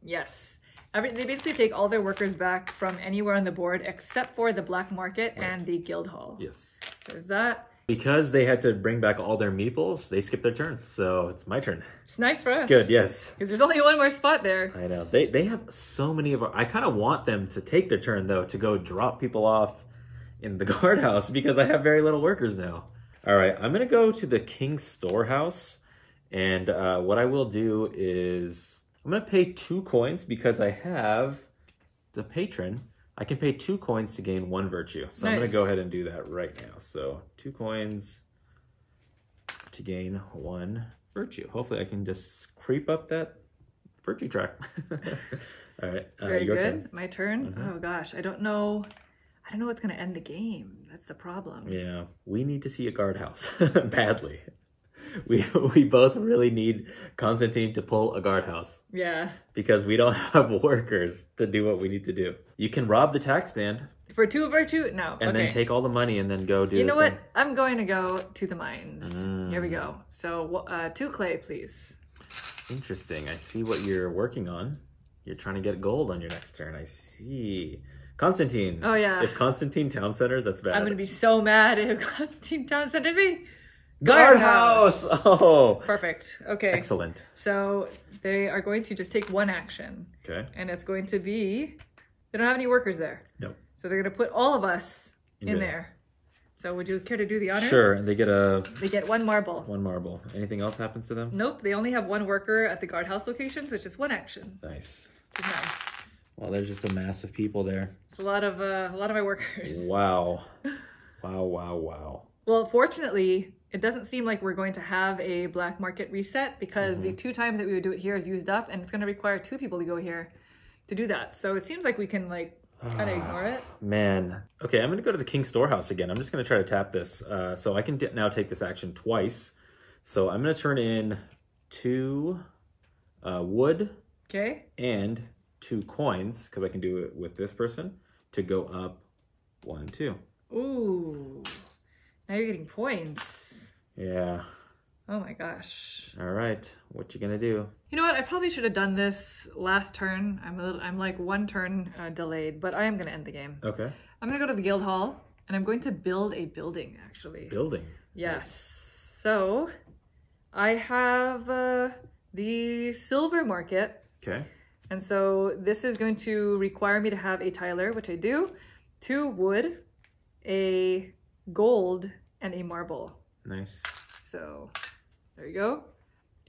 Yes. They basically take all their workers back from anywhere on the board except for the black market and the guild hall. Yes. There's that. Because they had to bring back all their meeples, they skipped their turn. So it's my turn. It's nice for us. It's good, yes. Because there's only 1 more spot there. I know. They have so many of our... I kind of want them to take their turn, though, to go drop people off in the guardhouse because I have very little workers now. All right. I'm going to go to the King's Storehouse. And what I will do is... I'm going to pay 2 coins because I have the patron. I can pay 2 coins to gain 1 virtue. So nice. I'm going to go ahead and do that right now. So 2 coins to gain 1 virtue. Hopefully I can just creep up that virtue track. All right. Very good. Turn. My turn? Oh, gosh. I don't know what's going to end the game. That's the problem. Yeah. We need to see a guardhouse badly. We both really need Constantine to pull a guardhouse. Yeah. Because we don't have workers to do what we need to do. You can rob the tax stand. For 2 virtue? No. And then take all the money and then go do You know what? I'm going to go to the mines. Here we go. So 2 clay, please. Interesting. I see what you're working on. You're trying to get gold on your next turn. I see. Constantine. Oh, yeah. If Constantine Town Centers, that's bad. I'm going to be so mad if Constantine Town Centers me. Guardhouse! Oh! Perfect. Okay. Excellent. So they are going to just take one action. Okay. And it's going to be... They don't have any workers there. No. So they're going to put all of us in there. So would you care to do the honors? Sure. And they get a... They get one marble. One marble. Anything else happens to them? Nope. They only have one worker at the guardhouse location, so it's just one action. Nice. Which is nice. Well, there's just a mass of people there. It's a lot of my workers. Wow. Wow, wow, wow. Well, fortunately, it doesn't seem like we're going to have a black market reset because the two times that we would do it here is used up, and it's going to require two people to go here to do that. So it seems like we can, like, kind of ignore it. Man. Okay, I'm going to go to the King's Storehouse again. I'm just going to try to tap this. So I can now take this action twice. So I'm going to turn in 2 wood. Okay. And 2 coins, because I can do it with this person, to go up 1, 2. Ooh. Now you're getting points. Yeah. Oh my gosh. All right. What you gonna do? You know what? I probably should have done this last turn. I'm like one turn delayed, but I am gonna end the game. Okay. I'm gonna go to the guild hall, and I'm going to build a building, actually. Building? Yes. Nice. So, I have the silver market. Okay. And so this is going to require me to have a tiler, which I do, 2 wood, a gold, and a marble. Nice. So there you go.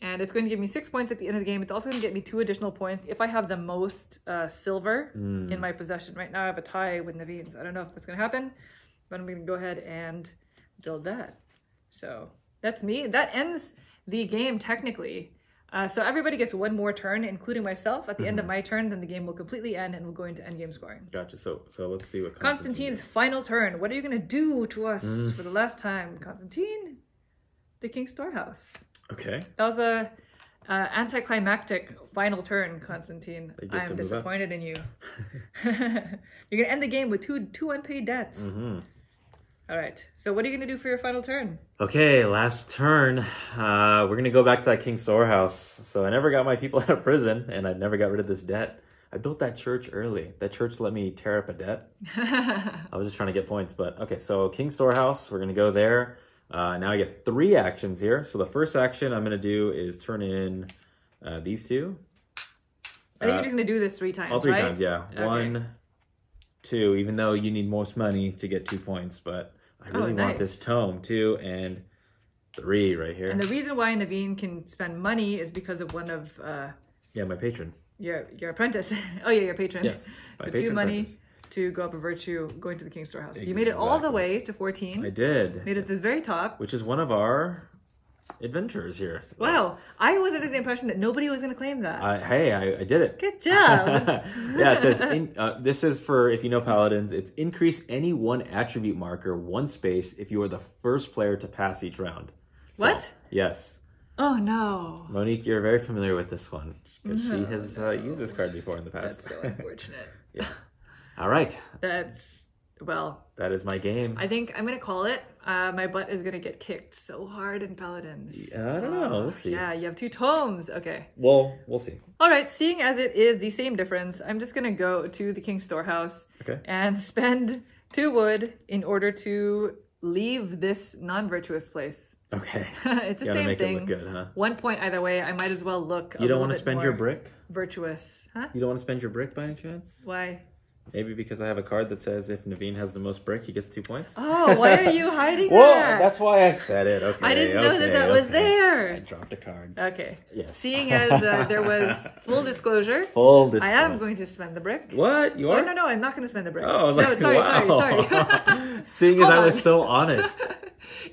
And it's going to give me 6 points at the end of the game. It's also going to get me 2 additional points if I have the most silver in my possession. Right now I have a tie with Naveen's. I don't know if that's going to happen, but I'm going to go ahead and build that. So that's me. That ends the game technically. So everybody gets one more turn, including myself. At the end of my turn, then the game will completely end and we'll go into end game scoring. Gotcha. So let's see what Constantine's final turn. What are you going to do to us for the last time, Constantine? The King's Storehouse. Okay. That was a anticlimactic final turn, Constantine. I'm disappointed in you. You're going to end the game with two unpaid debts. All right, so what are you going to do for your final turn? Okay, last turn, we're going to go back to that King's Storehouse. So I never got my people out of prison, and I never got rid of this debt. I built that church early. That church let me tear up a debt. I was just trying to get points, but okay, so King's Storehouse, we're going to go there. Now I get 3 actions here. So the first action I'm going to do is turn in these 2. I think you're just going to do this 3 times, all 3 right? times, yeah. Okay. 1, 2, even though you need most money to get 2 points, but I really want this tome, 2 and 3 right here. And the reason why Naveen can spend money is because of one of my patron. Your apprentice. Oh yeah, your patron. Yes. My patron 2 money apprentice. To go up a virtue going to the King's Storehouse. Exactly. You made it all the way to 14. I did. Made it to the very top. Which is one of our adventures here. Wow, I was under the impression that nobody was going to claim that. Hey, I did it. Good job. Yeah, it says this is for, if you know Paladins, it's increase any one attribute marker 1 space if you are the first player to pass each round. So, what? Yes. Oh no. Monique, you're very familiar with this one because she has used this card before in the past. That's so unfortunate. Yeah. All right. That is my game. I think I'm going to call it. My butt is going to get kicked so hard in Paladins. Yeah, I don't know. We'll see. Yeah, you have 2 tomes. Okay. Well, we'll see. All right. Seeing as it is the same difference, I'm just going to go to the King's Storehouse and spend 2 wood in order to leave this non-virtuous place. Okay. It's the same thing. It look good, huh? 1 point either way. I might as well look You don't want to spend your brick? Virtuous. Huh? You don't want to spend your brick by any chance? Why? Maybe because I have a card that says if Naveen has the most brick, he gets 2 points. Oh, why are you hiding that? Well, that's why I said it. Okay. I didn't know that was there. I dropped a card. Okay. Yes. Seeing as there was full disclosure. Full disclosure. I am going to spend the brick. What? You are? Oh, no, I'm not going to spend the brick. Oh, like, no, sorry. Seeing as I was so honest.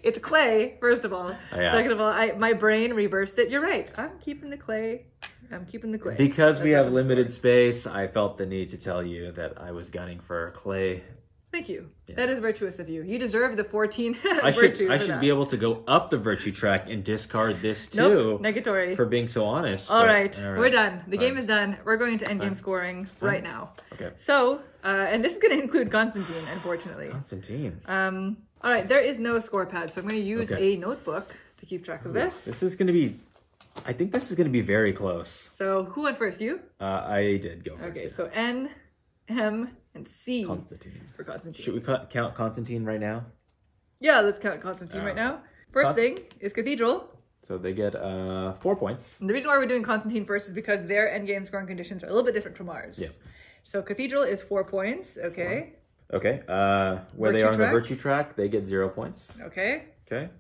It's clay, first of all. Oh, yeah. Second of all, my brain reversed it. You're right. I'm keeping the clay. I'm keeping the clay. Because we have limited space, I felt the need to tell you that I was gunning for clay. Thank you. Yeah. That is virtuous of you. You deserve the 14 virtue. I should be able to go up the virtue track and discard this too. Nope. Negatory. For being so honest. All right. We're done. The game is done. We're going to end game scoring right now. Okay. So, and this is going to include Constantine, unfortunately. Constantine. All right. There is no score pad, so I'm going to use a notebook to keep track of this. I think this is going to be very close. So who went first? You? I did go first. Okay, so N, M, and C. Constantine. For Constantine. Should we count Constantine right now? Yeah, let's count Constantine right now. First thing is Cathedral. So they get 4 points. And the reason why we're doing Constantine first is because their endgame scoring conditions are a little bit different from ours. Yeah. So Cathedral is 4 points. Okay. Okay. Where they are on the virtue track, they get 0 points. Okay. Okay.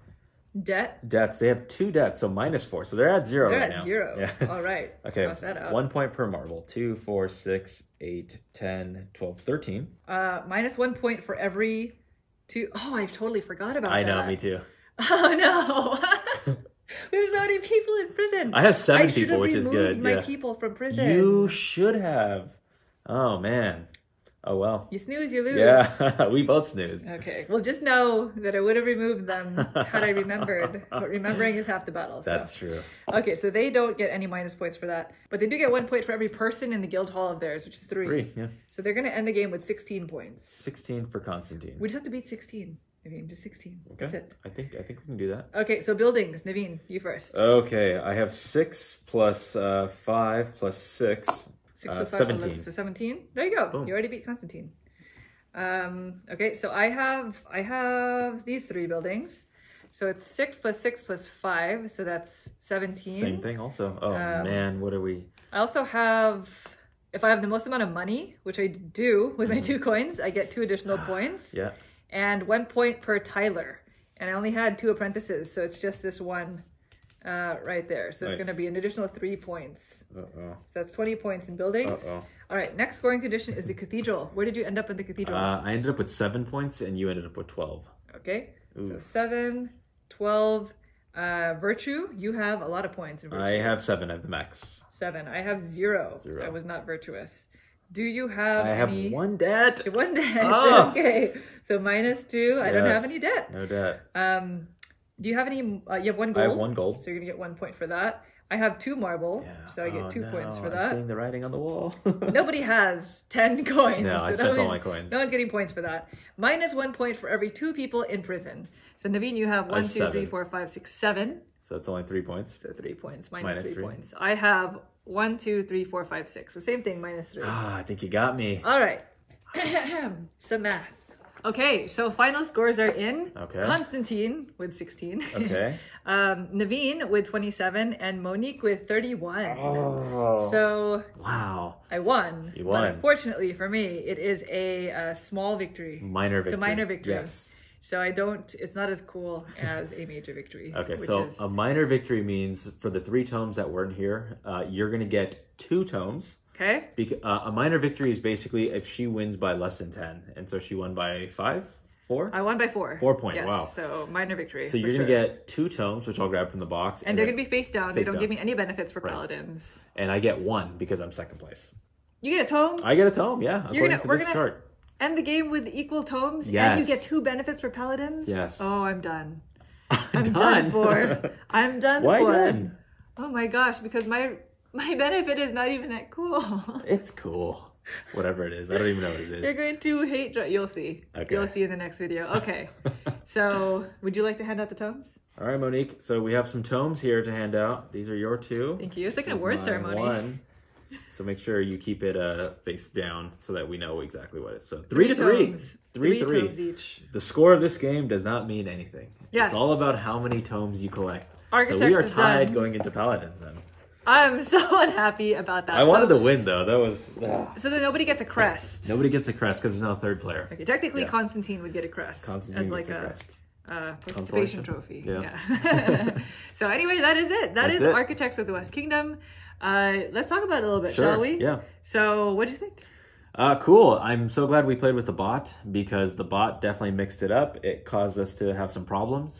Debt. Debts. They have 2 debts, so -4. So they're at 0 right now. They're at 0. Yeah. All right. Okay. Cross that out. 1 point per marble. 2, 4, 6, 8, 10, 12, 13. -1 point for every 2. Oh, I totally forgot about that. I know. Me too. Oh no. There's so many people in prison. I have 7 people, which is good. My people from prison. You should have. Oh man. Oh well. You snooze, you lose. Yeah, we both snooze. Okay. Well, just know that I would have removed them had I remembered. But remembering is half the battle. So. That's true. Okay, so they don't get any -points for that, but they do get 1 point for every person in the guild hall of theirs, which is 3. 3. Yeah. So they're going to end the game with 16 points. 16 for Constantine. We just have to beat 16. Naveen, just 16. Okay. That's it. I think we can do that. Okay, so buildings. Naveen, you first. Okay, I have 6 + 5 + 6. 6 + 5, 17. 11, so 17. There you go. Boom. You already beat Constantine. Okay, so I have these 3 buildings. So it's 6 + 6 + 5. So that's 17. Same thing also. Oh man, what are we? I also have. If I have the most amount of money, which I do with my 2 coins, I get 2 additional points. Yeah. And 1 point per Tyler. And I only had 2 apprentices, so it's just this one right there. So nice. It's going to be an additional 3 points. Uh-oh. So that's 20 points in buildings. Uh-oh. All right, next scoring condition is the Cathedral. Where did you end up in the Cathedral? I ended up with 7 points, and you ended up with 12. Okay, ooh. So 7, 12. Virtue, you have a lot of points in virtue. I have 7, I have the max. 7, I have 0. So I was not virtuous. Do you have any... have 1 debt. 1 debt. Oh. Okay. So -2. Yes. I don't have any debt. No debt. Do you have any... you have 1 gold. I have 1 gold. So you're going to get 1 point for that. I have 2 marble. Yeah. So I get 2 points for that. I'm seeing the writing on the wall. Nobody has 10 coins. No, so I spent all my coins. No one's getting points for that. -1 point for every 2 people in prison. So Naveen, you have 1, 2, 3, 4, 5, 6, 7. So that's only 3 points. So 3 points. Minus three points. I have... 1, 2, 3, 4, 5, 6. The same thing, -3. Ah, I think you got me. All right. Some math. Okay, so final scores are in. Okay. Constantine with 16. Okay. Naveen with 27 and Monique with 31. Oh. So. Wow. I won. You won. But unfortunately for me, it is a small victory. Minor victory. It's a minor victory. Yes. So I don't, it's not as cool as a major victory. Okay, so a minor victory means for the 3 tomes that weren't here, you're going to get 2 tomes. Okay. A minor victory is basically if she wins by less than 10. And so she won by 5, 4? I won by 4. 4 points, yes, wow. So minor victory. So you're going to get 2 tomes, which I'll grab from the box. And they're going to be face down. Face they don't down. Give me any benefits for Paladins. And I get 1 because I'm 2nd place. You get a tome? I get a tome, yeah. According to this chart. End the game with equal tomes, yes. And you get 2 benefits for Paladins? Yes. Oh, I'm done. I'm done for. I'm done for. Why done? Oh my gosh, because my benefit is not even that cool. It's cool. Whatever it is. I don't even know what it is. You're going to hate... You'll see. Okay. You'll see in the next video. Okay. So, would you like to hand out the tomes? All right, Monique. So, we have some tomes here to hand out. These are your 2. Thank you. It's like an award ceremony. One. So make sure you keep it face down so that we know exactly what it is. So 3 to 3. Three tomes each. The score of this game does not mean anything. Yes. It's all about how many tomes you collect. Architects so we are tied going into Paladins then. I'm so unhappy about that. I wanted to win though. That was... So then nobody gets a crest. Nobody gets a crest because there's no 3rd player. Okay, technically Constantine would get a crest. Constantine as like gets a crest. Participation trophy. Yeah. So anyway, that is it. That's it. Architects of the West Kingdom. Let's talk about it a little bit, shall we? Yeah. So, what do you think? Cool. I'm so glad we played with the bot because the bot definitely mixed it up. It caused us to have some problems.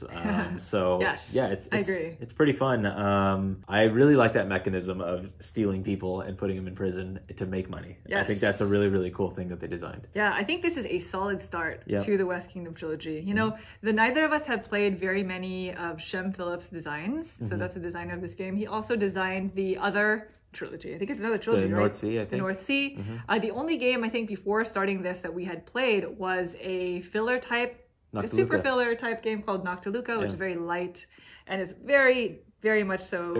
So, yes, yeah, I agree. It's pretty fun. I really like that mechanism of stealing people and putting them in prison to make money. Yes. I think that's a really, really cool thing that they designed. Yeah, I think this is a solid start to the West Kingdom trilogy. You know, neither of us have played very many of Shem Phillips' designs. So that's the designer of this game. He also designed the other... trilogy. I think it's another trilogy, right? North Sea, I think. The North Sea. The only game I think before starting this that we had played was a filler type, a super filler type game called Noctiluca, which is very light and it's very very much so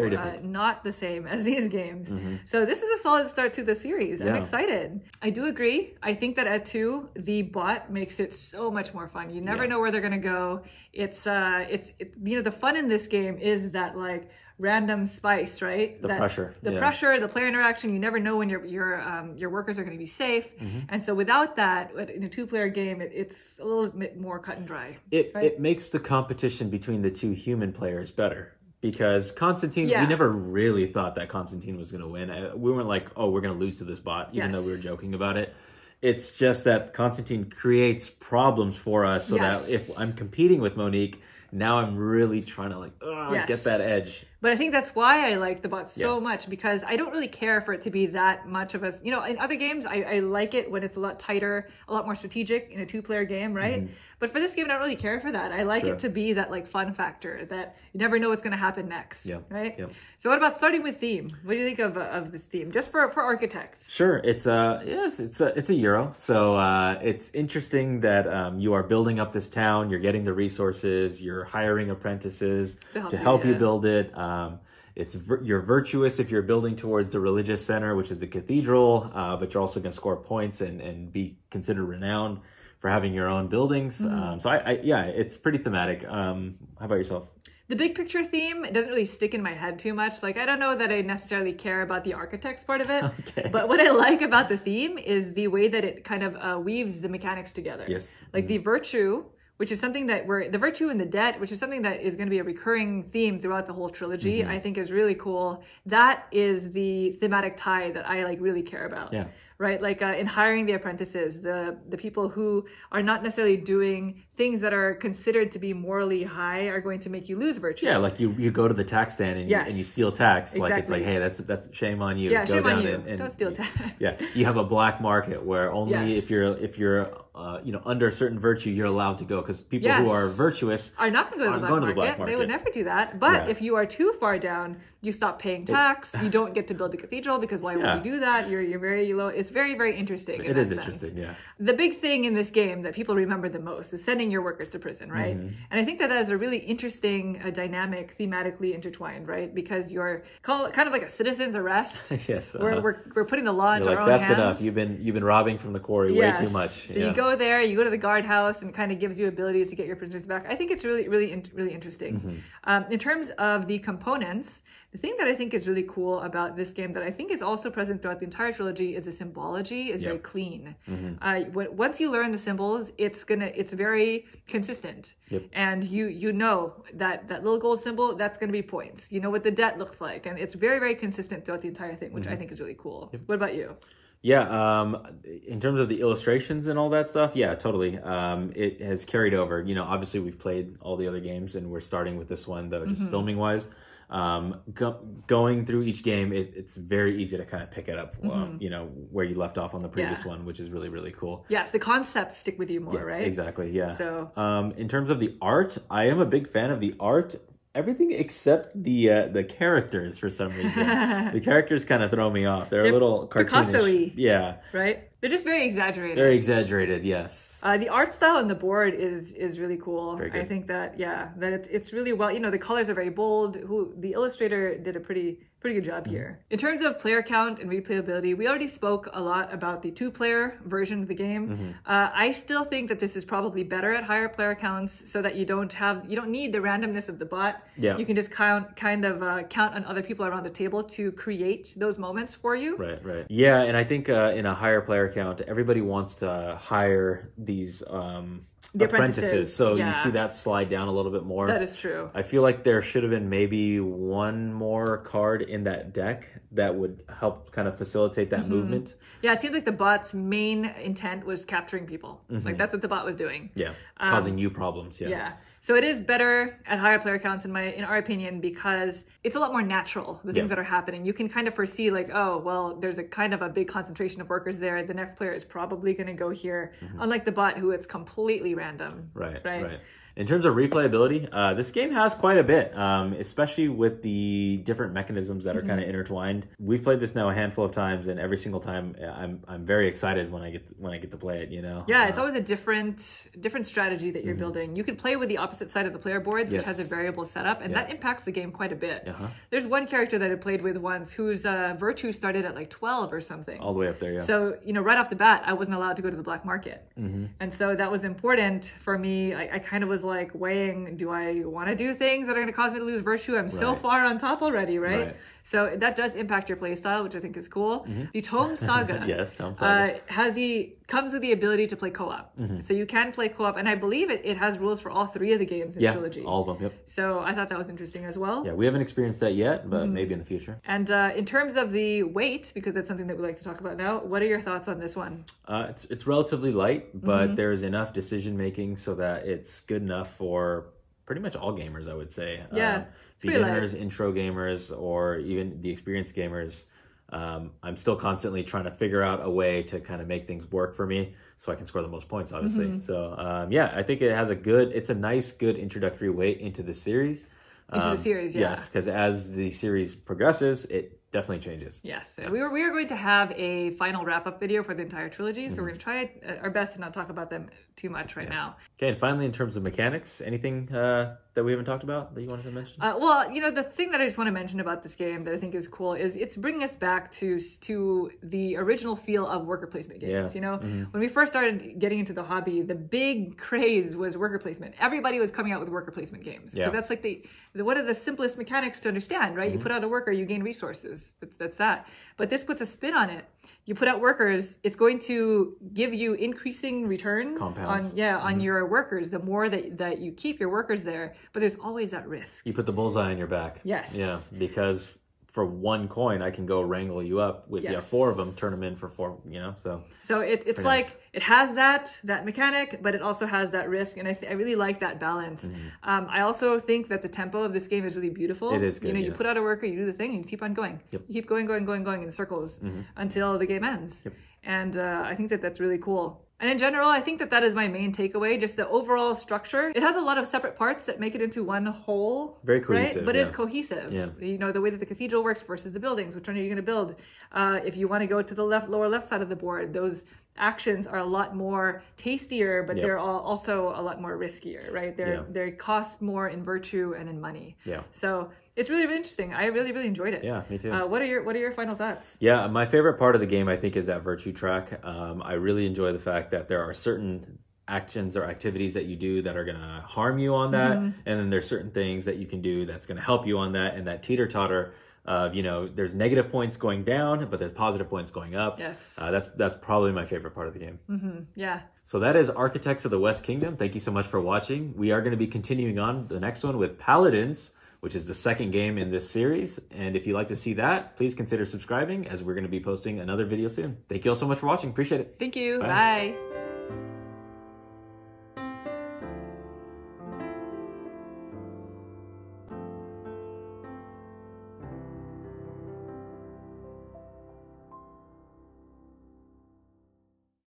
not the same as these games. Mm-hmm. So this is a solid start to the series. Yeah. I'm excited. I do agree. I think that at 2, the bot makes it so much more fun. You never know where they're gonna go. It's you know, the fun in this game is that like random spice, right? The pressure, the player interaction. You never know when your workers are going to be safe, and so without that, in a 2-player game, it's a little bit more cut and dry. It makes the competition between the 2 human players better, because Constantine, we never really thought that Constantine was going to win. We weren't like, oh, we're going to lose to this bot, even though we were joking about it. It's just that Constantine creates problems for us, so that if I'm competing with Monique, now I'm really trying to like get that edge. But I think that's why I like the bot so much, because I don't really care for it to be that much of a, you know, in other games, I like it when it's a lot tighter, a lot more strategic in a 2-player game, right? But for this game, I don't really care for that. I like it to be that like fun factor, that you never know what's going to happen next, right? So what about starting with theme? What do you think of this theme, just for Architects? Sure, it's a Euro, so it's interesting that you are building up this town, you're getting the resources, you're hiring apprentices to help you build it. You're virtuous if you're building towards the religious center, which is the cathedral, but you're also going to score points and be considered renowned for having your own buildings. So it's pretty thematic. How about yourself? The big picture theme, it doesn't really stick in my head too much. Like, I don't know that I necessarily care about the architects part of it. Okay. But what I like about the theme is the way that it kind of weaves the mechanics together. Yes. Like the virtue, which is something that the virtue and the debt, which is something that is going to be a recurring theme throughout the whole trilogy, I think is really cool. That is the thematic tie that I like really care about, right? Like in hiring the apprentices, the people who are not necessarily doing things that are considered to be morally high are going to make you lose virtue. Yeah, like you go to the tax stand and you steal tax. Exactly. Like it's like, hey, that's shame on you. Yeah, go shame down on you. And don't steal tax. Yeah, you have a black market where only if you're you know, under a certain virtue, you're allowed to go, because people who are virtuous are not going to the black market. They would never do that. But if you are too far down, you stop paying tax. You don't get to build the cathedral, because why would you do that? You're very low. It's very, very interesting. It is interesting, yeah. The big thing in this game that people remember the most is sending your workers to prison, right? And I think that is a really interesting dynamic, thematically intertwined, right? Because you're kind of like a citizen's arrest. We're putting the law into our own hands. That's enough. You've been robbing from the quarry way too much. So you go there, you go to the guardhouse, and it kind of gives you abilities to get your prisoners back. I think it's really interesting. In terms of the components, the thing that I think is really cool about this game that I think is also present throughout the entire trilogy is the symbology is very clean. Once you learn the symbols, it's very consistent. And you know that little gold symbol, that's going to be points. You know what the debt looks like, and it's very, very consistent throughout the entire thing, which I think is really cool. What about you? Yeah, in terms of the illustrations and all that stuff, yeah, totally. It has carried over. You know, obviously we've played all the other games, and we're starting with this one, though, just filming-wise. Going through each game, it's very easy to kind of pick it up, you know, where you left off on the previous one, which is really, really cool. Yes, the concepts stick with you more, right? Exactly, yeah. So, in terms of the art, I am a big fan of the art. Everything except the characters, for some reason. The characters kind of throw me off. They're a little cartoonish. Picasso-y, right? They're just very exaggerated. Very exaggerated, yes. The art style on the board is really cool. Very good. I think that it's really well. You know, the colors are very bold. The illustrator did a pretty good job here. In terms of player count and replayability, we already spoke a lot about the 2-player version of the game. I still think that this is probably better at higher player counts, so that you don't need the randomness of the bot. Yeah. You can just count on other people around the table to create those moments for you. Right. Yeah, and I think in a higher player count, everybody wants to hire these the apprentices, so you see that slide down a little bit more. That is true. I feel like there should have been maybe one more card in that deck that would help kind of facilitate that movement. Yeah, it seems like the bot's main intent was capturing people. Like, that's what the bot was doing. Yeah, causing you problems. Yeah. So it is better at higher player counts in our opinion, because it's a lot more natural, the things that are happening. You can kind of foresee, like, oh, well, there's a kind of a big concentration of workers there. The next player is probably going to go here, unlike the bot, who it's completely random. Right. In terms of replayability, this game has quite a bit, especially with the different mechanisms that are kind of intertwined. We've played this now a handful of times, and every single time I'm very excited when I get to play it, you know. Yeah, it's always a different strategy that you're building. You can play with the opposite side of the player boards, which has a variable setup, and that impacts the game quite a bit. There's one character that I played with once whose virtue started at like 12 or something. All the way up there, yeah. So, you know, right off the bat, I wasn't allowed to go to the black market. And so that was important for me. I kind of was like weighing, do I want to do things that are going to cause me to lose virtue? I'm so far on top already, right? So that does impact your play style, which I think is cool. The Tome Saga comes with the ability to play co-op. So you can play co-op, and I believe it has rules for all three of the games in Trilogy. All of them, So I thought that was interesting as well. Yeah, we haven't experienced that yet, but maybe in the future. And in terms of the weight, because that's something that we like to talk about now, what are your thoughts on this one? It's relatively light, but there's enough decision-making so that it's good enough for pretty much all gamers, I would say. Beginners, intro gamers, or even the experienced gamers. I'm still constantly trying to figure out a way to kind of make things work for me so I can score the most points, obviously. So, yeah, I think it has a nice, good introductory weight into the series. Into the series, yes, because as the series progresses, it definitely changes. We are going to have a final wrap-up video for the entire trilogy, so we're going to try our best to not talk about them too much right now. Okay, and finally, in terms of mechanics, anything that we haven't talked about that you wanted to mention? Well, you know, the thing that I just want to mention about this game that I think is cool is it's bringing us back to the original feel of worker placement games. You know, when we first started getting into the hobby, the big craze was worker placement. Everybody was coming out with worker placement games. Because that's like one of the simplest mechanics to understand, right? You put out a worker, you gain resources. That's that. But this puts a spin on it. You put out workers, it's going to give you increasing returns Compounds. On on your workers, the more that you keep your workers there. But there's always that risk. You put the bullseye on your back. Yes. Yeah, because for one coin, I can go wrangle you up with four of them, turn them in for four, you know, so it's like nice. It has that mechanic, but it also has that risk, and I really like that balance. I also think that the tempo of this game is really beautiful. It is good, you know, you put out a worker, you do the thing, and you keep on going. You keep going in circles until the game ends. And I think that's really cool. And in general, I think that is my main takeaway, just the overall structure. It has a lot of separate parts that make it into one whole. Very cohesive. Right? But it is cohesive. Yeah. You know, the way that the cathedral works versus the buildings, which one are you going to build? If you want to go to the lower left side of the board, those actions are a lot more tastier, but they're also a lot more riskier, right? They cost more in virtue and in money. Yeah. So it's really, really interesting. I really, really enjoyed it. Yeah, me too. What are your final thoughts? Yeah, my favorite part of the game, I think, is that virtue track. I really enjoy the fact that there are certain actions or activities that you do that are going to harm you on that, and then there's certain things that you can do that's going to help you on that, and that teeter-totter. You know, there's negative points going down, but there's positive points going up. Yes. That's probably my favorite part of the game. Yeah. So that is Architects of the West Kingdom. Thank you so much for watching. We are going to be continuing on the next one with Paladins, which is the second game in this series. And if you'd like to see that, please consider subscribing, as we're going to be posting another video soon. Thank you all so much for watching. Appreciate it. Thank you. Bye. Bye.